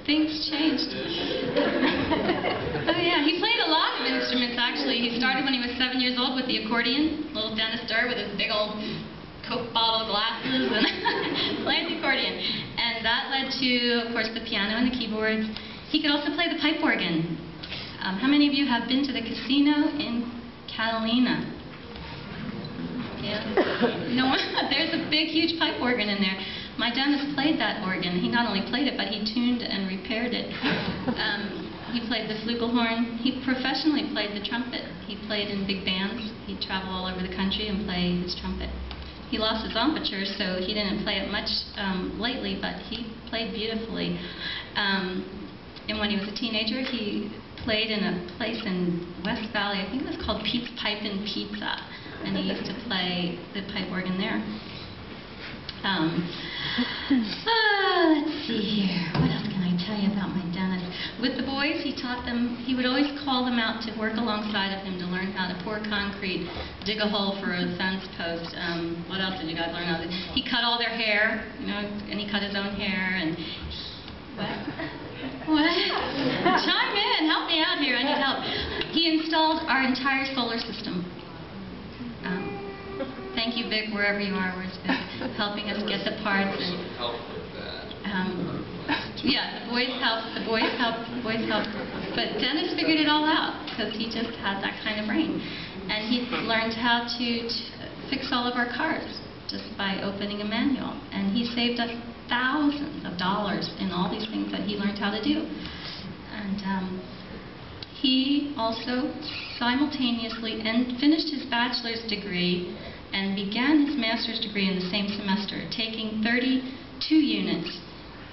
things changed. Oh, yeah, he played a lot of instruments, actually. He started when he was seven years old with the accordion, little Dennis Durr with his big old Coke bottle glasses, and played the accordion. And that led to, of course, the piano and the keyboards. He could also play the pipe organ. Um, how many of you have been to the casino in Catalina? Yeah. No one? There's a big, huge pipe organ in there. My Dennis played that organ. He not only played it, but he tuned and repaired it. Um, he played the flugelhorn. He professionally played the trumpet. He played in big bands. He'd travel all over the country and play his trumpet. He lost his embouchure, so he didn't play it much um, lately, but he played beautifully. Um, and when he was a teenager, he played in a place in West Valley. I think it was called Pete's Pipe and Pizza. And he used to play the pipe organ there. Um, uh, let's see here. What else can I tell you about my Dennis? With the boys, he taught them, he would always call them out to work alongside of him to learn how to pour concrete, dig a hole for a fence post. Um, what else did you guys learn? How to, he cut all their hair, you know, and he cut his own hair. And what? What? Chime in. Help me out here. I need help. He installed our entire solar system. Um, Thank you, Vic, wherever you are, where's Vic, helping us get the parts. And, um, yeah, the boys helped, the boys helped, the boys helped. But Dennis figured it all out because he just had that kind of brain. And he learned how to t fix all of our cars just by opening a manual. And he saved us thousands of dollars in all these things that he learned how to do. And um, he also simultaneously and finished his bachelor's degree and began his master's degree in the same semester, taking thirty-two units,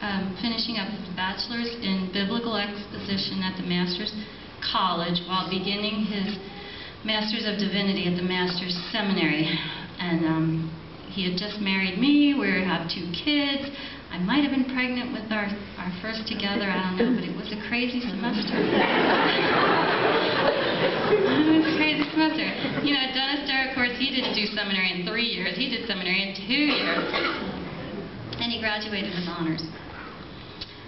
um, finishing up his bachelor's in biblical exposition at the master's college while beginning his Masters of Divinity at the Masters Seminary. And um, he had just married me. We have two kids. I might have been pregnant with our, our first together, I don't know, but it was a crazy semester. It was a crazy semester. You know, Dennis Durr, of course, he didn't do seminary in three years. He did seminary in two years. And he graduated with honors.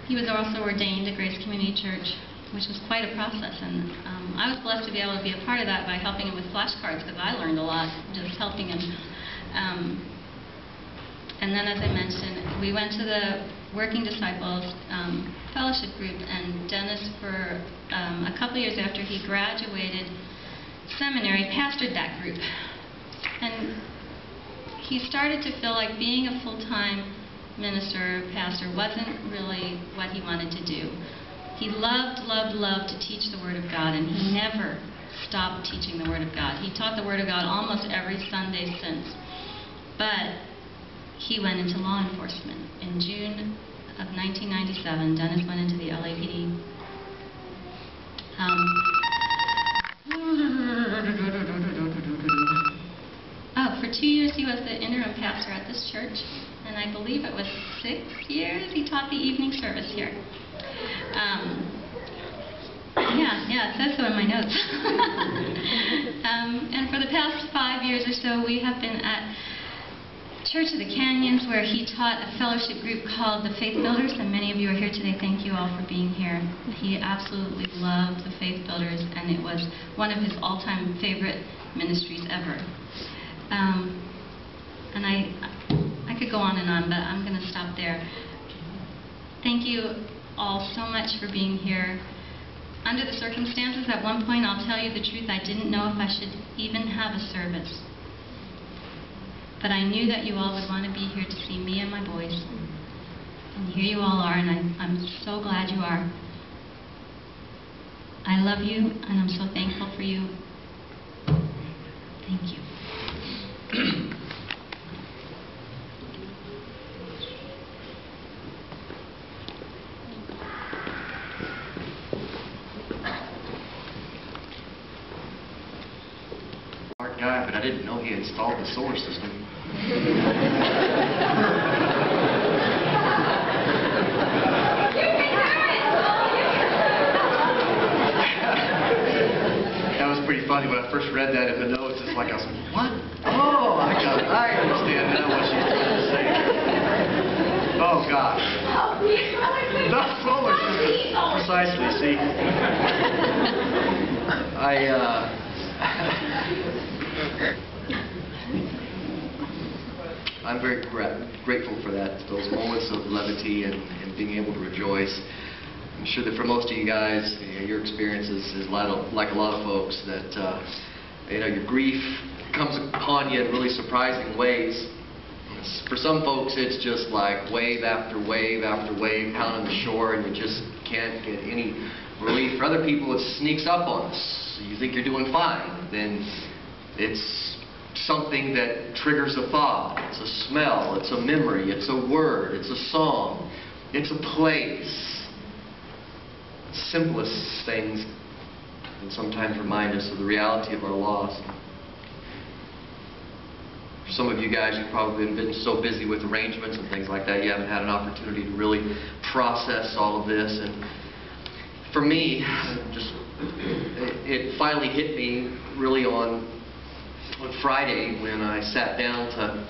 He was also ordained at Grace Community Church, which was quite a process. And um, I was blessed to be able to be a part of that by helping him with flashcards, because I learned a lot just helping him. Um, And then, as I mentioned, we went to the Working Disciples um, fellowship group, and Dennis, for um, a couple years after he graduated seminary, pastored that group. And he started to feel like being a full-time minister, pastor, wasn't really what he wanted to do. He loved, loved, loved to teach the Word of God, and he never stopped teaching the Word of God. He taught the Word of God almost every Sunday since. But he went into law enforcement. In June of nineteen ninety-seven, Dennis went into the L A P D. Um, oh, for two years he was the interim pastor at this church, and I believe it was six years he taught the evening service here. Um, Yeah, yeah, it says so in my notes. um, and for the past five years or so, we have been at Church of the Canyons, where he taught a fellowship group called the Faith Builders, and many of you are here today. Thank you all for being here. He absolutely loved the Faith Builders, and it was one of his all-time favorite ministries ever. Um, and I, I could go on and on, but I'm going to stop there. Thank you all so much for being here. Under the circumstances, at one point, I'll tell you the truth, I didn't know if I should even have a service. But I knew that you all would want to be here to see me and my boys. And here you all are, and I, I'm so glad you are. I love you, and I'm so thankful for you. Thank you. Smart guy, but I didn't know he installed the solar system. That was pretty funny when I first read that in the notes. It's like I was like, what? Oh, I got it. I understand now what she's trying to say. Oh, God. The solar system. Precisely, see? I, uh... I'm very gra grateful for that, those moments of levity and, and being able to rejoice. I'm sure that for most of you guys, you know, your experience is, is like a lot of folks, that uh, you know, your grief comes upon you in really surprising ways. For some folks, it's just like wave after wave after wave, pound on the shore, and you just can't get any relief. For other people, it sneaks up on us. So you think you're doing fine, then it's something that triggers a thought. It's a smell, it's a memory, it's a word, it's a song, it's a place. The simplest things can sometimes remind us of the reality of our loss. For some of you guys, you've probably been so busy with arrangements and things like that, you haven't had an opportunity to really process all of this. And for me, just it, it finally hit me really on on Friday, when I sat down to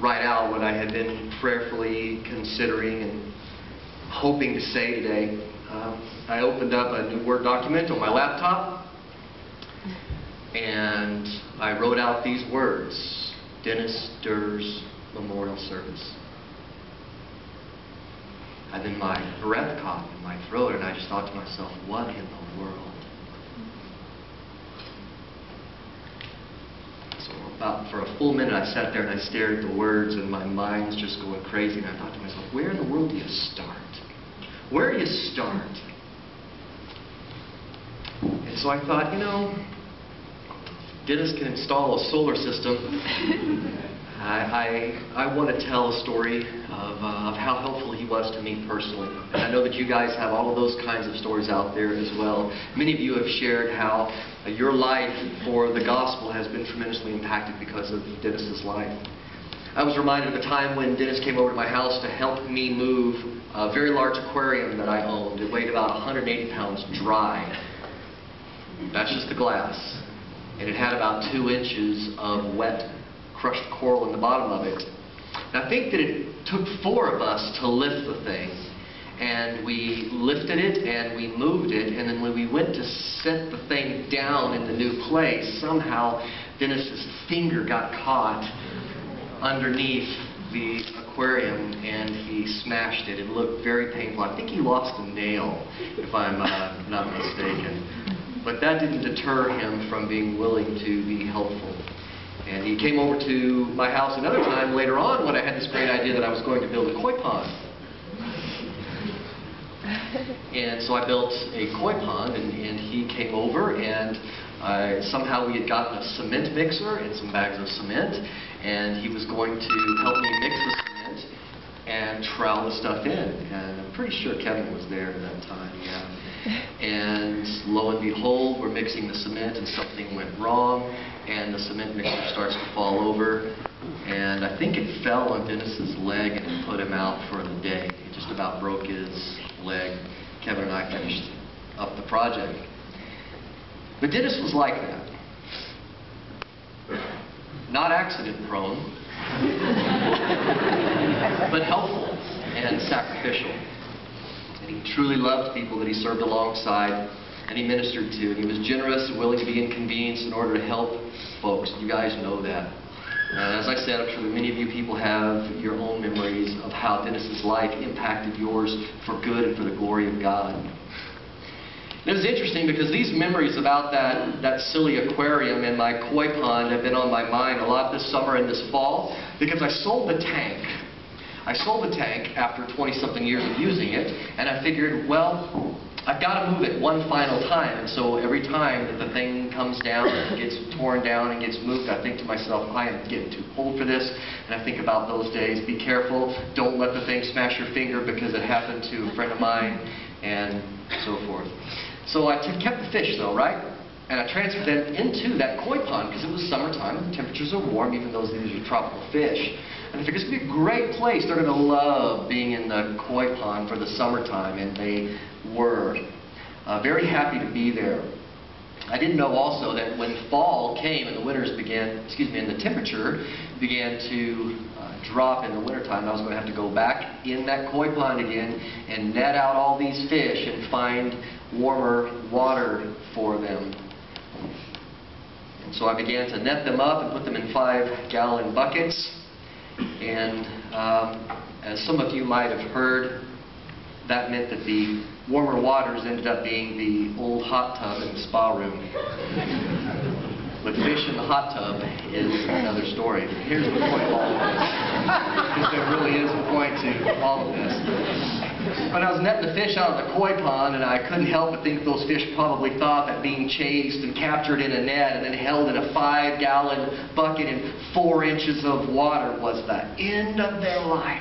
write out what I had been prayerfully considering and hoping to say today, um, I opened up a new Word document on my laptop, and I wrote out these words: Dennis Durr's memorial service. And then my breath caught in my throat, and I just thought to myself, what in the world? About for a full minute, I sat there and I stared at the words, and my mind's just going crazy. And I thought to myself, where in the world do you start? Where do you start? And so I thought, you know, Dennis can install a solar system. I, I, I want to tell a story of, uh, of how helpful he was to me personally. And I know that you guys have all of those kinds of stories out there as well. Many of you have shared how uh, your life for the gospel has been tremendously impacted because of Dennis's life. I was reminded of a time when Dennis came over to my house to help me move a very large aquarium that I owned. It weighed about one hundred eighty pounds dry. That's just the glass. And it had about two inches of wet crushed coral in the bottom of it. And I think that it took four of us to lift the thing. And we lifted it and we moved it, and then when we went to set the thing down in the new place, somehow Dennis's finger got caught underneath the aquarium and he smashed it. It looked very painful. I think he lost a nail, if I'm uh, not mistaken. But that didn't deter him from being willing to be helpful. And he came over to my house another time later on when I had this great idea that I was going to build a koi pond. And so I built a koi pond, and, and he came over, and uh, somehow we had gotten a cement mixer and some bags of cement, and he was going to help me mix the cement and trowel the stuff in. And I'm pretty sure Kevin was there at that time, yeah. And lo and behold, we're mixing the cement and something went wrong, and the cement mixer starts to fall over, and I think it fell on Dennis's leg and put him out for the day. It just about broke his leg. Kevin and I finished up the project. But Dennis was like that. Not accident prone, but helpful and sacrificial. And he truly loved people that he served alongside and he ministered to. And he was generous and willing to be inconvenienced in order to help folks. You guys know that. And as I said, I'm sure that many of you people have your own memories of how Dennis's life impacted yours for good and for the glory of God. And it was interesting because these memories about that, that silly aquarium and my koi pond have been on my mind a lot this summer and this fall because I sold the tank. I sold the tank after twenty-something years of using it, and I figured, well, I've got to move it one final time. And so every time that the thing comes down and gets torn down and gets moved, I think to myself, I am getting too old for this. And I think about those days. Be careful. Don't let the thing smash your finger because it happened to a friend of mine, and so forth. So I t- kept the fish, though, right? And I transferred them into that koi pond because it was summertime. The temperatures are warm, even though these are tropical fish. And I figured this would be a great place. They're going to love being in the koi pond for the summertime, and they were uh, very happy to be there. I didn't know also that when fall came and the winters began, excuse me, and the temperature began to uh, drop in the wintertime, I was going to have to go back in that koi pond again and net out all these fish and find warmer water for them. And so I began to net them up and put them in five-gallon buckets. And um, as some of you might have heard, that meant that the warmer waters ended up being the old hot tub in the spa room. But fish in the hot tub is another story. Here's the point of all of this, because there really is a point to all of this. When I was netting the fish out of the koi pond, and I couldn't help but think those fish probably thought that being chased and captured in a net and then held in a five-gallon bucket in four inches of water was the end of their life.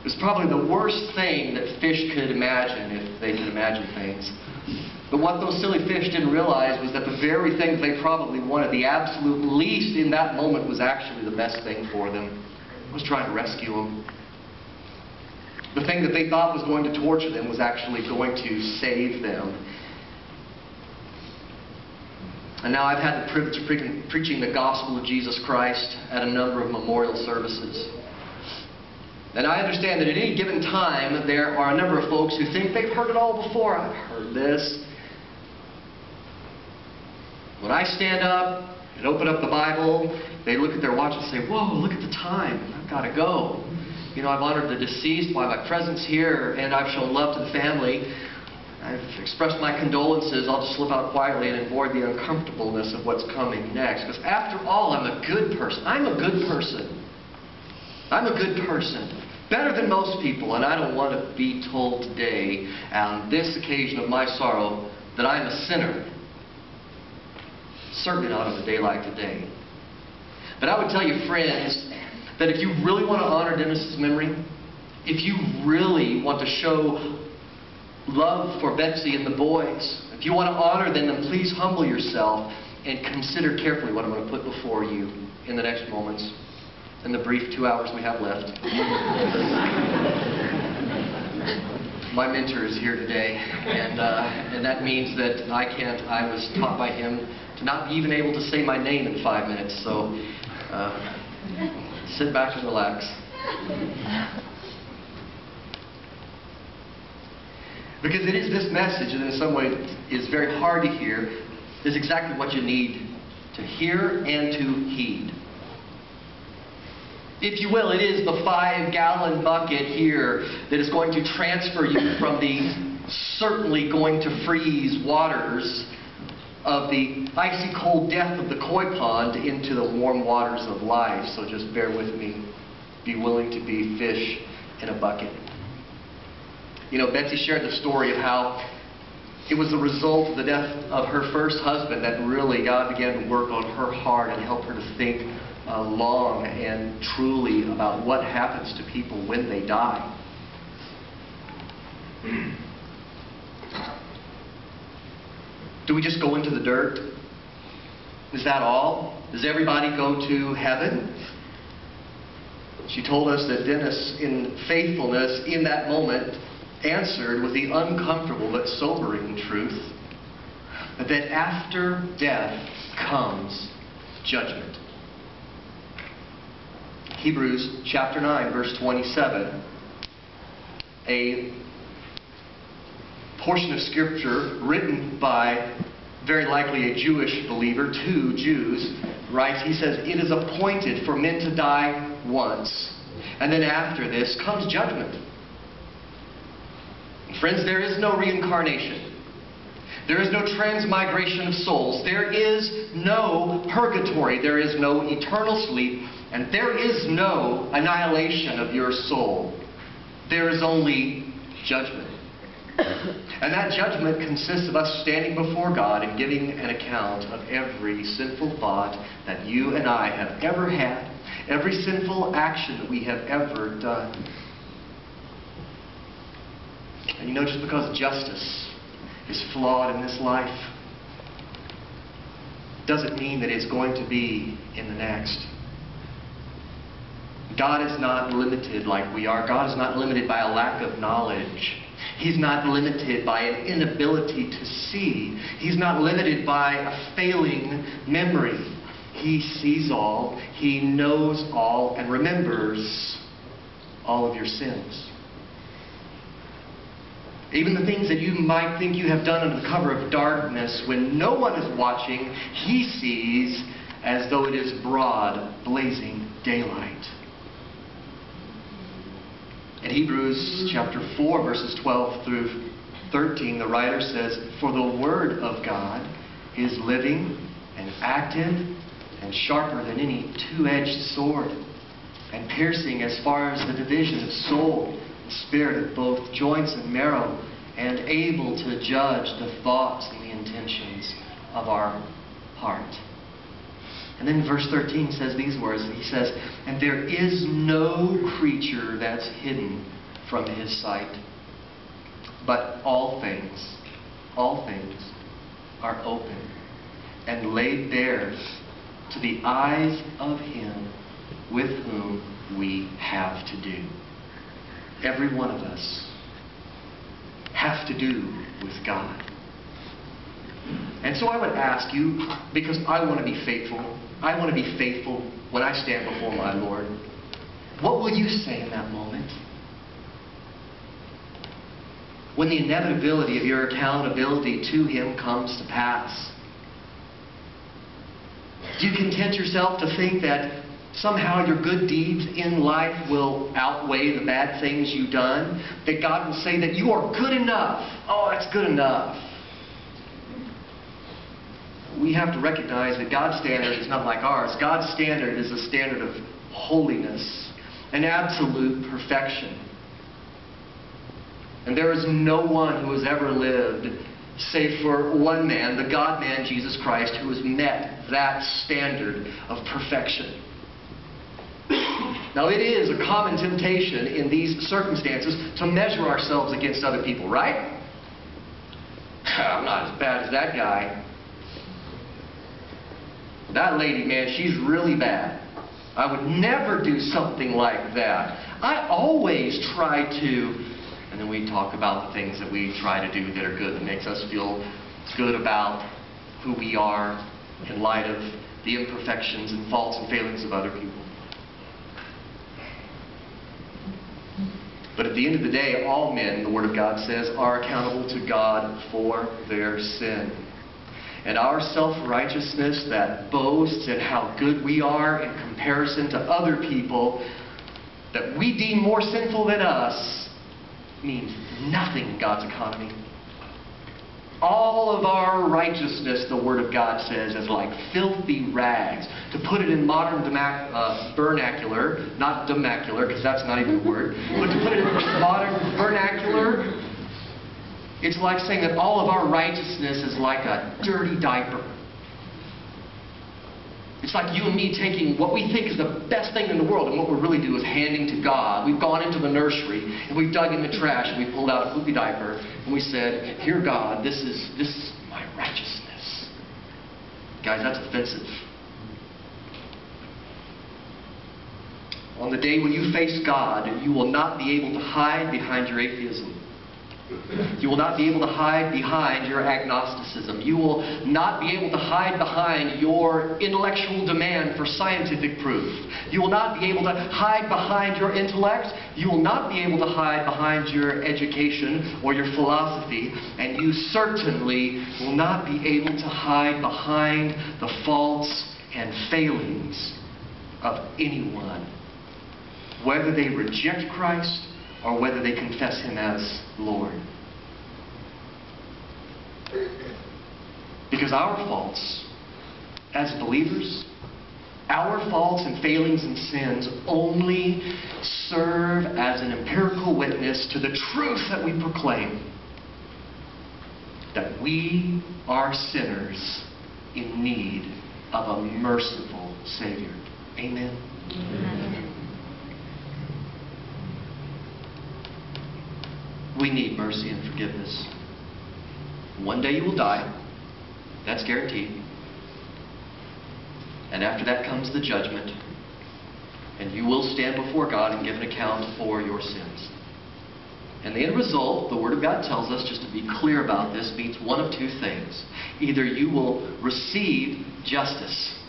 It was probably the worst thing that fish could imagine, if they could imagine things. But what those silly fish didn't realize was that the very thing they probably wanted, the absolute least in that moment, was actually the best thing for them. I was trying to rescue them. The thing that they thought was going to torture them was actually going to save them. And now I've had the privilege of pre- preaching the gospel of Jesus Christ at a number of memorial services. And I understand that at any given time, there are a number of folks who think they've heard it all before. I've heard this. When I stand up and open up the Bible, they look at their watch and say, whoa, look at the time. I've got to go. You know, I've honored the deceased by my presence here, and I've shown love to the family. I've expressed my condolences. I'll just slip out quietly and avoid the uncomfortableness of what's coming next. Because after all, I'm a good person. I'm a good person. I'm a good person. Better than most people, and I don't want to be told today, on this occasion of my sorrow, that I'm a sinner. Certainly not on a day like today. But I would tell you, friends, that if you really want to honor Dennis's memory, if you really want to show love for Betsy and the boys, if you want to honor them, then please humble yourself and consider carefully what I'm going to put before you in the next moments, in the brief two hours we have left. My mentor is here today, and, uh, and that means that I can't, I was taught by him to not be even able to say my name in five minutes, so uh, sit back and relax. Because it is this message that in some way is very hard to hear, is exactly what you need to hear and to heed. If you will, it is the five-gallon bucket here that is going to transfer you from the certainly going to freeze waters of the icy cold death of the koi pond into the warm waters of life. So just bear with me. Be willing to be fish in a bucket. You know, Betsy shared the story of how it was the result of the death of her first husband that really God began to work on her heart and help her to think uh, long and truly about what happens to people when they die. Do we just go into the dirt? Is that all? Does everybody go to heaven? She told us that Dennis, in faithfulness, in that moment, answered with the uncomfortable but sobering truth that after death comes judgment. Hebrews chapter nine, verse twenty-seven, a portion of scripture written by very likely a Jewish believer to Jews, writes, he says, "It is appointed for men to die once, and then after this comes judgment." Friends, there is no reincarnation. There is no transmigration of souls. There is no purgatory. There is no eternal sleep. And there is no annihilation of your soul. There is only judgment. And that judgment consists of us standing before God and giving an account of every sinful thought that you and I have ever had, every sinful action that we have ever done. And you know, just because justice is flawed in this life doesn't mean that it's going to be in the next. God is not limited like we are. God is not limited by a lack of knowledge. He's not limited by an inability to see. He's not limited by a failing memory. He sees all, He knows all, and remembers all of your sins. Even the things that you might think you have done under the cover of darkness, when no one is watching, He sees as though it is broad, blazing daylight. In Hebrews chapter four, verses twelve through thirteen, the writer says, "For the word of God is living and active and sharper than any two-edged sword, and piercing as far as the division of soul, spirit of both joints and marrow, and able to judge the thoughts and the intentions of our heart." And then verse thirteen says these words, he says, "And there is no creature that's hidden from His sight, but all things, all things are open and laid bare to the eyes of Him with whom we have to do." Every one of us have to do with God. And so I would ask you, because I want to be faithful, I want to be faithful when I stand before my Lord, what will you say in that moment? When the inevitability of your accountability to Him comes to pass, do you content yourself to think that somehow your good deeds in life will outweigh the bad things you've done? That God will say that you are good enough. Oh, that's good enough. We have to recognize that God's standard is not like ours. God's standard is a standard of holiness, an absolute perfection. And there is no one who has ever lived, save for one man, the God-man, Jesus Christ, who has met that standard of perfection. Now, it is a common temptation in these circumstances to measure ourselves against other people, right? I'm not as bad as that guy. That lady, man, she's really bad. I would never do something like that. I always try to... And then we talk about the things that we try to do that are good, that makes us feel good about who we are in light of the imperfections and faults and failings of other people. But at the end of the day, all men, the Word of God says, are accountable to God for their sin. And our self-righteousness that boasts in how good we are in comparison to other people that we deem more sinful than us means nothing in God's economy. All of our righteousness, the Word of God says, is like filthy rags. To put it in modern uh, vernacular, not demacular, because that's not even a word, but to put it in modern vernacular, it's like saying that all of our righteousness is like a dirty diaper. It's like you and me taking what we think is the best thing in the world, and what we really do is handing to God. We've gone into the nursery, and we've dug in the trash, and we pulled out a poopy diaper, and we said, "Here, God, this is, this is my righteousness." Guys, that's offensive. On the day when you face God, you will not be able to hide behind your atheism. You will not be able to hide behind your agnosticism. You will not be able to hide behind your intellectual demand for scientific proof. You will not be able to hide behind your intellect. You will not be able to hide behind your education or your philosophy. And you certainly will not be able to hide behind the faults and failings of anyone, whether they reject Christ or whether they confess Him as Lord. Because our faults as believers, our faults and failings and sins only serve as an empirical witness to the truth that we proclaim, that we are sinners in need of a merciful Savior. Amen? Amen. We need mercy and forgiveness. One day you will die. That's guaranteed. And after that comes the judgment. And you will stand before God and give an account for your sins. And the end result, the Word of God tells us, just to be clear about this, means one of two things. Either you will receive justice.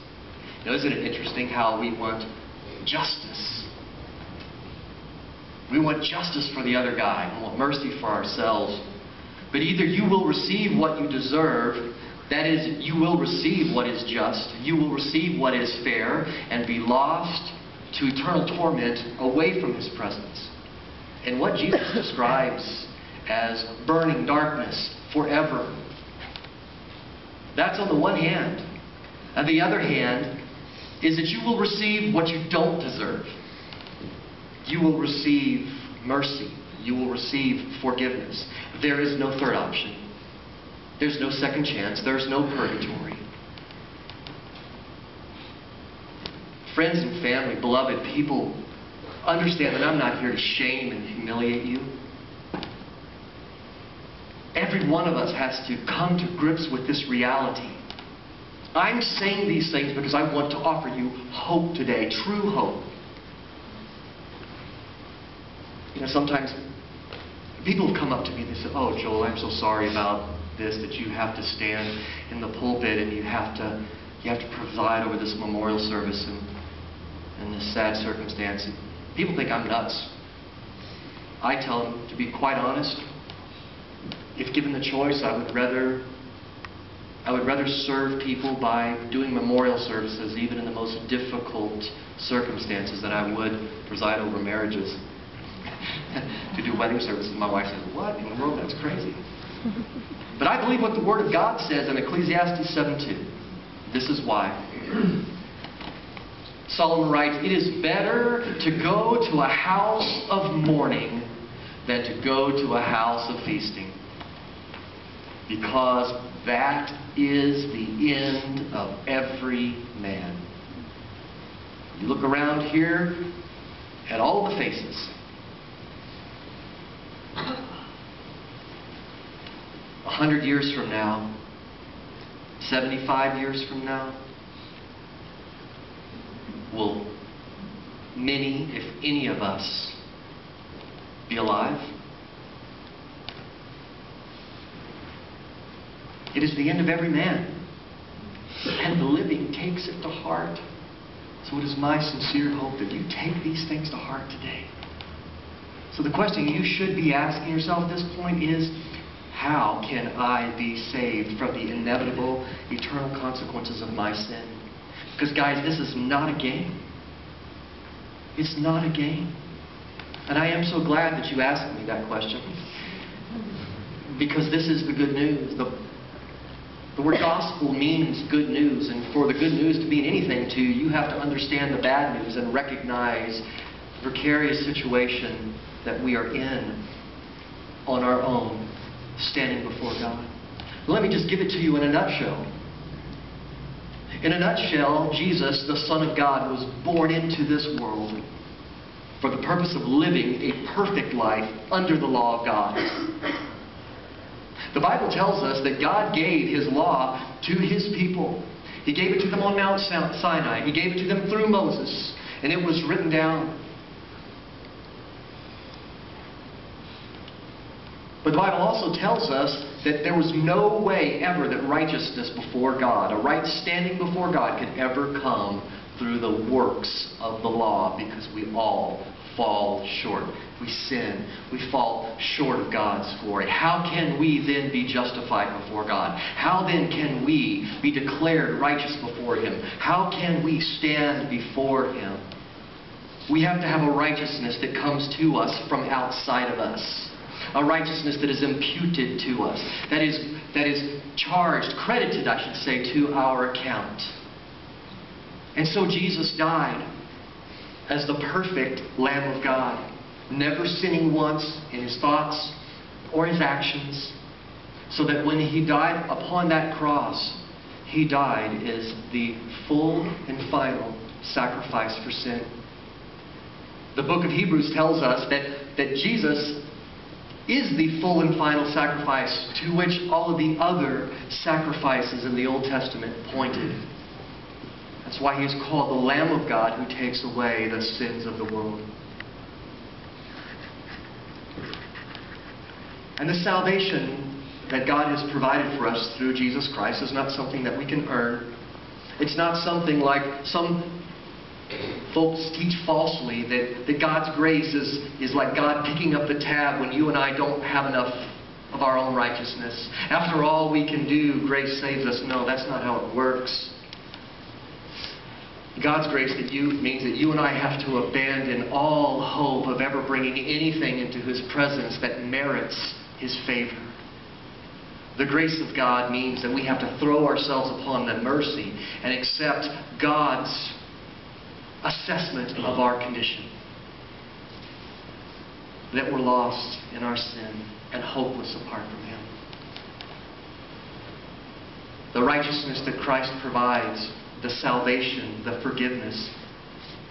Now, isn't it interesting how we want justice? We want justice for the other guy. We want mercy for ourselves. But either you will receive what you deserve, that is, you will receive what is just, you will receive what is fair, and be lost to eternal torment away from His presence. And what Jesus describes as burning darkness forever, that's on the one hand. On the other hand, is that you will receive what you don't deserve. You will receive mercy. You will receive forgiveness. There is no third option. There's no second chance. There's no purgatory. Friends and family, beloved people, understand that I'm not here to shame and humiliate you. Every one of us has to come to grips with this reality. I'm saying these things because I want to offer you hope today, true hope. You know, sometimes people come up to me and they say, "Oh, Joel, I'm so sorry about this, that you have to stand in the pulpit and you have to you have to preside over this memorial service and, and this sad circumstance." And people think I'm nuts. I tell them, to be quite honest, if given the choice, I would rather I would rather serve people by doing memorial services, even in the most difficult circumstances, than I would preside over marriages. To do wedding services. My wife says, "What in the world? That's crazy." But I believe what the Word of God says in Ecclesiastes seven two. This is why. Solomon writes, "It is better to go to a house of mourning than to go to a house of feasting, because that is the end of every man." You look around here had all the faces. A hundred years from now, seventy-five years from now, will many, if any of us, be alive? It is the end of every man, and the living takes it to heart. So it is my sincere hope that you take these things to heart today. So the question you should be asking yourself at this point is, how can I be saved from the inevitable, eternal consequences of my sin? Because guys, this is not a game. It's not a game. And I am so glad that you asked me that question. Because this is the good news. The The word gospel means good news, and for the good news to mean anything to you, you have to understand the bad news and recognize the precarious situation that we are in on our own, standing before God. Let me just give it to you in a nutshell. In a nutshell, Jesus, the Son of God, was born into this world for the purpose of living a perfect life under the law of God. The Bible tells us that God gave His law to His people. He gave it to them on Mount Sinai. He gave it to them through Moses. And it was written down. But the Bible also tells us that there was no way ever that righteousness before God, a right standing before God, could ever come through the works of the law, because we all fall short. We sin. We fall short of God's glory. How can we then be justified before God? How then can we be declared righteous before Him? How can we stand before Him? We have to have a righteousness that comes to us from outside of us. A righteousness that is imputed to us. That is, that is charged, credited, I should say, to our account. And so Jesus died as the perfect Lamb of God, never sinning once in His thoughts or His actions, so that when He died upon that cross, He died as the full and final sacrifice for sin. The book of Hebrews tells us that, that Jesus is the full and final sacrifice to which all of the other sacrifices in the Old Testament pointed. That's why He is called the Lamb of God who takes away the sins of the world. And the salvation that God has provided for us through Jesus Christ is not something that we can earn. It's not something like some folks teach falsely, that, that God's grace is, is like God picking up the tab when you and I don't have enough of our own righteousness. After all we can do, grace saves us. No, that's not how it works. God's grace that you means that you and I have to abandon all hope of ever bringing anything into His presence that merits His favor. The grace of God means that we have to throw ourselves upon the mercy and accept God's assessment of our condition. That we're lost in our sin and hopeless apart from Him. The righteousness that Christ provides, the salvation, the forgiveness.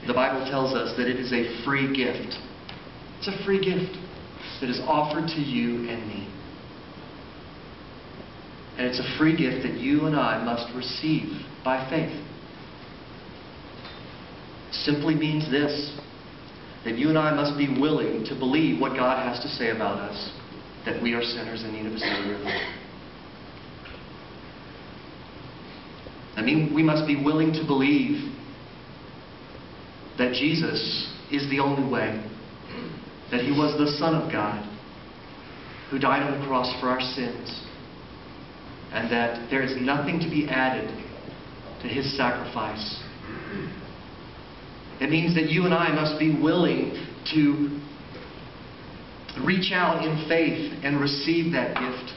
The Bible tells us that it is a free gift. It's a free gift that is offered to you and me. And it's a free gift that you and I must receive by faith. Simply means this, that you and I must be willing to believe what God has to say about us, that we are sinners in need of a Savior. I mean, we must be willing to believe that Jesus is the only way, that He was the Son of God who died on the cross for our sins, and that there is nothing to be added to His sacrifice. It means that you and I must be willing to reach out in faith and receive that gift.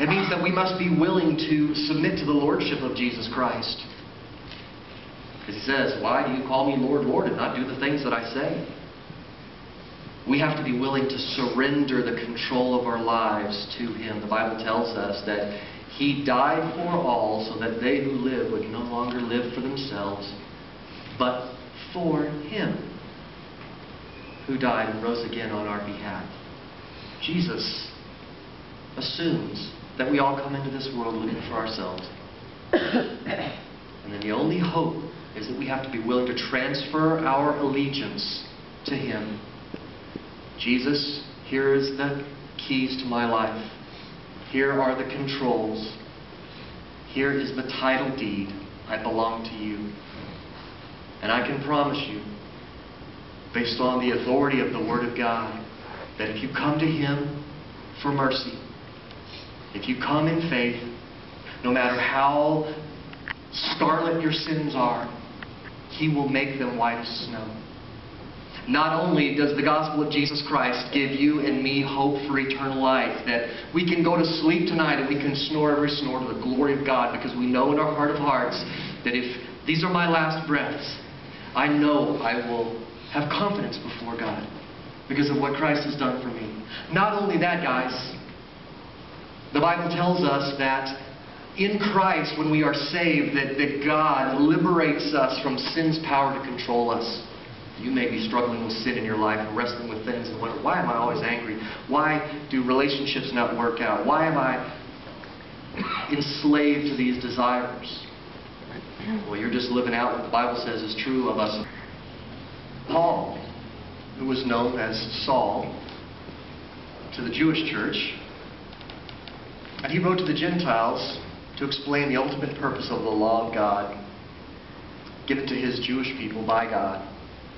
It means that we must be willing to submit to the lordship of Jesus Christ. Because He says, why do you call me Lord, Lord, and not do the things that I say? We have to be willing to surrender the control of our lives to Him. The Bible tells us that He died for all so that they who live would no longer live for themselves, but for Him who died and rose again on our behalf. Jesus assumes that we all come into this world looking for ourselves. And then the only hope is that we have to be willing to transfer our allegiance to Him. Jesus, here is the keys to my life. Here are the controls. Here is the title deed. I belong to you. And I can promise you, based on the authority of the Word of God, that if you come to Him for mercy, if you come in faith, no matter how scarlet your sins are, He will make them white as snow. Not only does the gospel of Jesus Christ give you and me hope for eternal life, that we can go to sleep tonight and we can snore every snore to the glory of God, because we know in our heart of hearts that if these are my last breaths, I know I will have confidence before God because of what Christ has done for me. Not only that, guys, the Bible tells us that in Christ, when we are saved, that, that God liberates us from sin's power to control us. You may be struggling with sin in your life and wrestling with things and wonder, why am I always angry? Why do relationships not work out? Why am I enslaved to these desires? Well, you're just living out what the Bible says is true of us. Paul, who was known as Saul to the Jewish church, and he wrote to the Gentiles to explain the ultimate purpose of the law of God given to His Jewish people by God.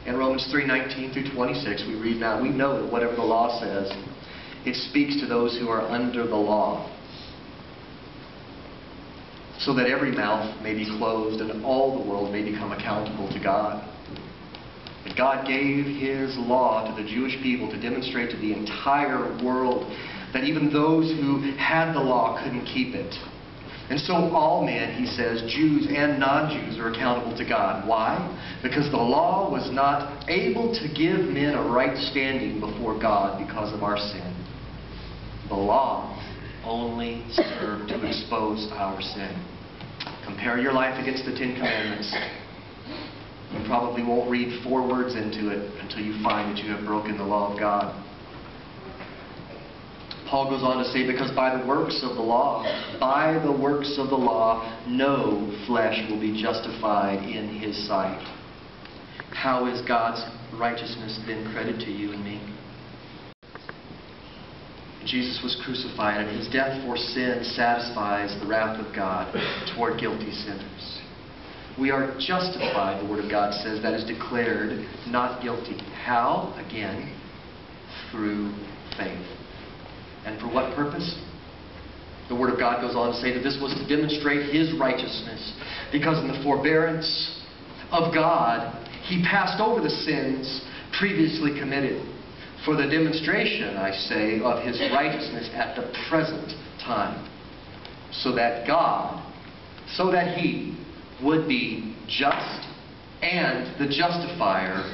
In Romans three nineteen through twenty-six, we read now, we know that whatever the law says, it speaks to those who are under the law, so that every mouth may be closed and all the world may become accountable to God. And God gave His law to the Jewish people to demonstrate to the entire world that even those who had the law couldn't keep it. And so all men, he says, Jews and non-Jews, are accountable to God. Why? Because the law was not able to give men a right standing before God because of our sin. The law only served to expose our sin. Compare your life against the Ten Commandments. You probably won't read four words into it until you find that you have broken the law of God. Paul goes on to say, because by the works of the law, by the works of the law, no flesh will be justified in His sight. How is God's righteousness then credited to you and me? Jesus was crucified, and His death for sin satisfies the wrath of God toward guilty sinners. We are justified, the Word of God says, that is declared not guilty. How? Again, through faith. And for what purpose? The Word of God goes on to say that this was to demonstrate His righteousness, because in the forbearance of God, He passed over the sins previously committed for the demonstration, I say, of His righteousness at the present time, so that God, so that He would be just and the justifier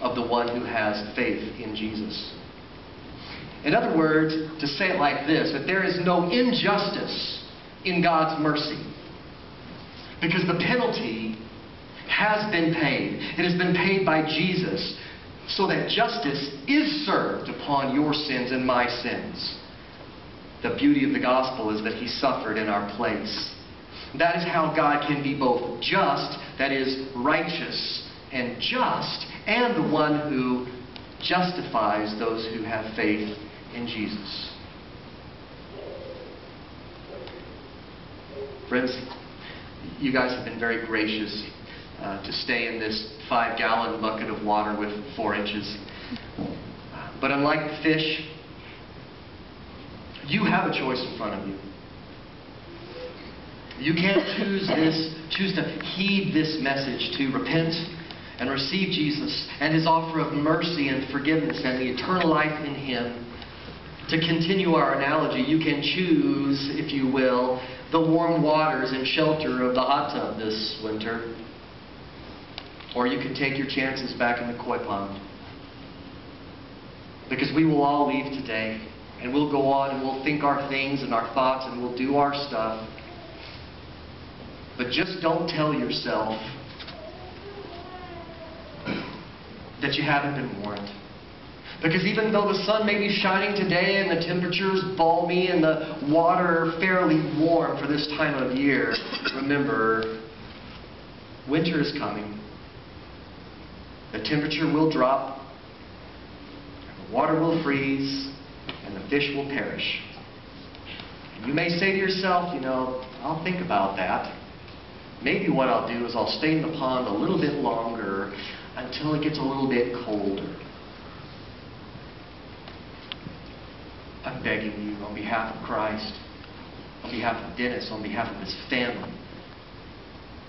of the one who has faith in Jesus. In other words, to say it like this, that there is no injustice in God's mercy, because the penalty has been paid. It has been paid by Jesus, so that justice is served upon your sins and my sins. The beauty of the gospel is that He suffered in our place. That is how God can be both just, that is, righteous and just, and the one who justifies those who have faith in Jesus. Friends, you guys have been very gracious uh, to stay in this five-gallon bucket of water with four inches. But unlike the fish, you have a choice in front of you. You can't choose this, choose to heed this message, to repent and receive Jesus and His offer of mercy and forgiveness and the eternal life in Him. To continue our analogy, you can choose, if you will, the warm waters and shelter of the hot tub this winter. Or you can take your chances back in the koi pond. Because we will all leave today, and we'll go on and we'll think our things and our thoughts and we'll do our stuff. But just don't tell yourself that you haven't been warned. Because even though the sun may be shining today and the temperature is balmy and the water fairly warm for this time of year, remember, winter is coming. The temperature will drop, the water will freeze, and the fish will perish. And you may say to yourself, you know, I'll think about that. Maybe what I'll do is I'll stay in the pond a little bit longer until it gets a little bit colder. I'm begging you on behalf of Christ, on behalf of Dennis, on behalf of his family,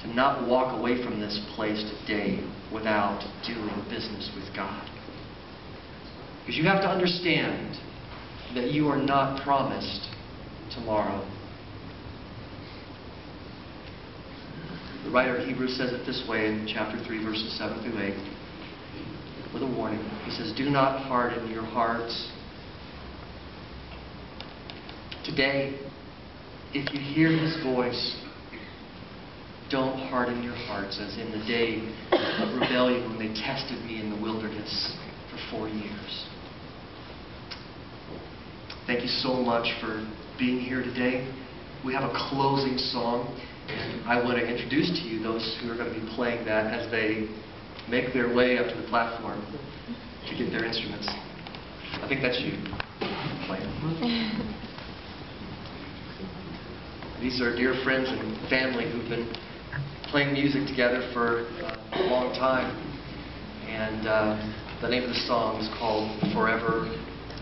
to not walk away from this place today without doing business with God. Because you have to understand that you are not promised tomorrow. The writer of Hebrews says it this way in chapter three, verses seven through eight, with a warning. He says, "Do not harden your hearts. Today, if you hear His voice, don't harden your hearts as in the day of rebellion when they tested me in the wilderness for four years." Thank you so much for being here today. We have a closing song, and I want to introduce to you those who are going to be playing that as they make their way up to the platform to get their instruments. I think that's you. Play. These are dear friends and family who've been playing music together for uh, a long time. And uh, the name of the song is called Forever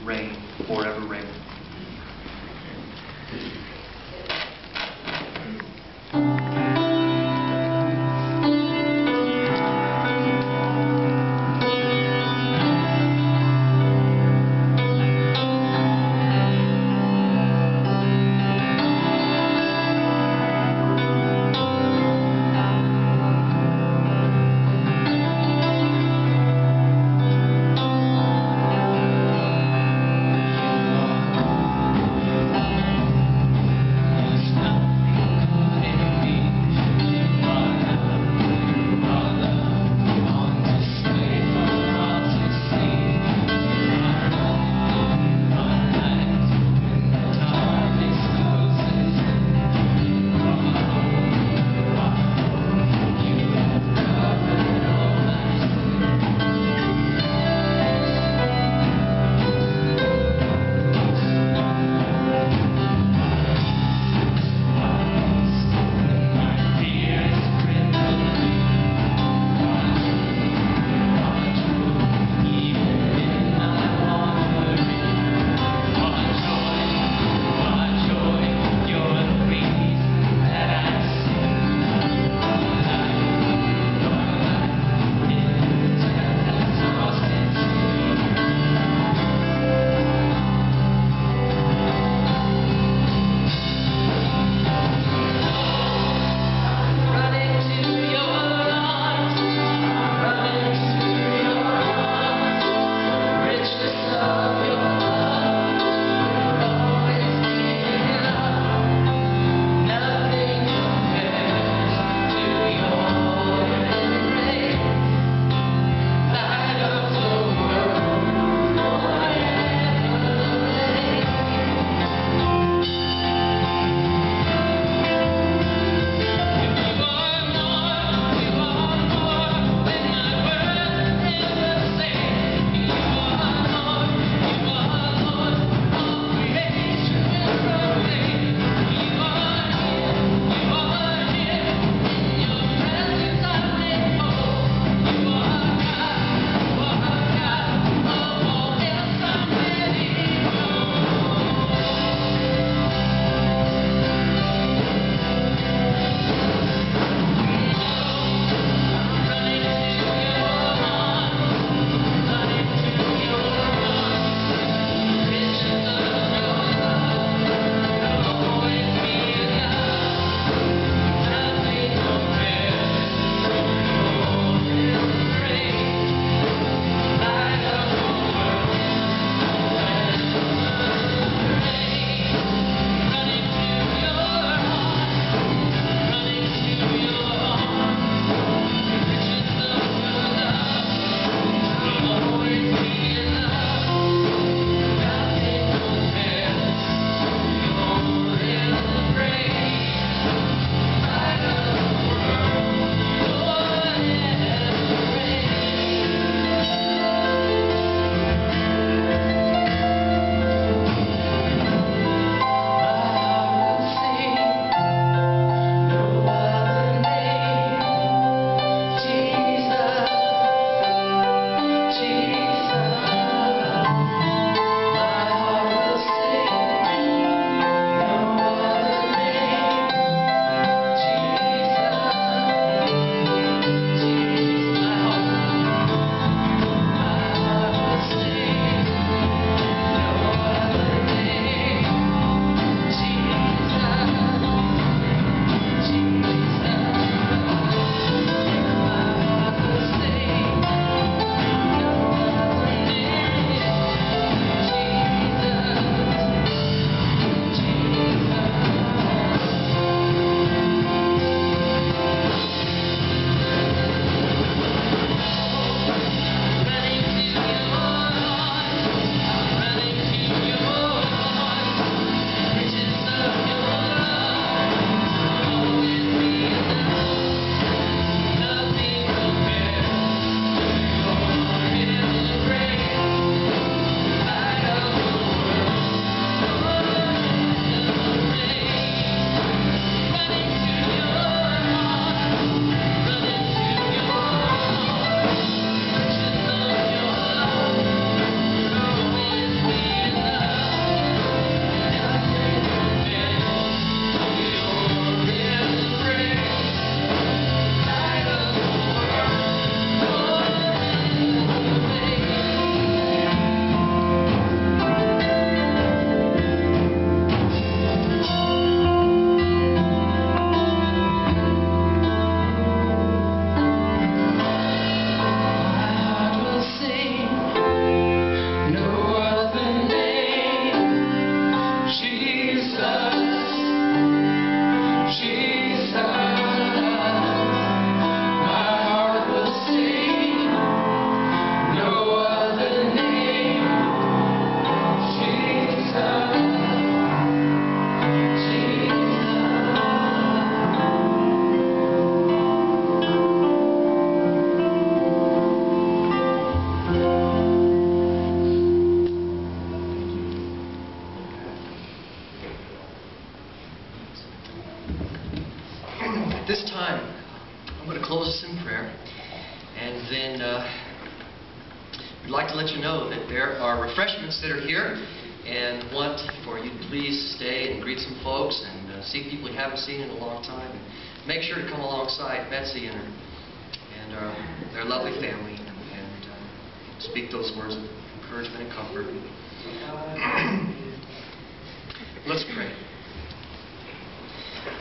Rain, Forever Rain. this time, I'm going to close us in prayer, and then uh, we'd like to let you know that there are refreshments that are here, and want for you to please stay and greet some folks and uh, see people you haven't seen in a long time. And make sure to come alongside Betsy and her, and uh, their lovely family, and uh, speak those words of encouragement and comfort. Let's pray.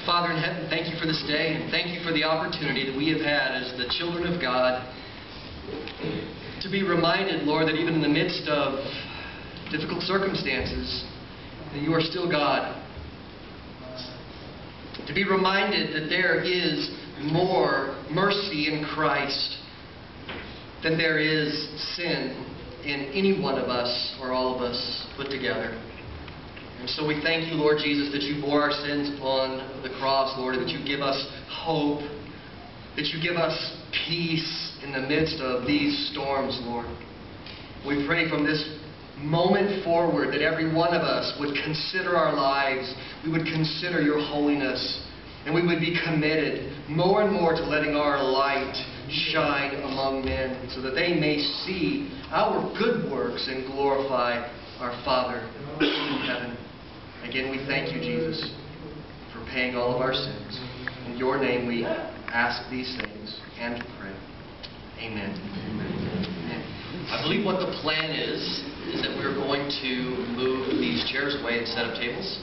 Father in heaven, thank you for this day, and thank you for the opportunity that we have had as the children of God to be reminded, Lord, that even in the midst of difficult circumstances, that you are still God. To be reminded that there is more mercy in Christ than there is sin in any one of us or all of us put together. And so we thank you, Lord Jesus, that you bore our sins upon the cross, Lord, and that you give us hope, that you give us peace in the midst of these storms, Lord. We pray from this moment forward that every one of us would consider our lives, we would consider your holiness, and we would be committed more and more to letting our light shine among men so that they may see our good works and glorify our Father in heaven. Again, we thank you, Jesus, for paying all of our sins. In your name we ask these things and pray. Amen. Amen. I believe what the plan is, is that we're going to move these chairs away and set up tables.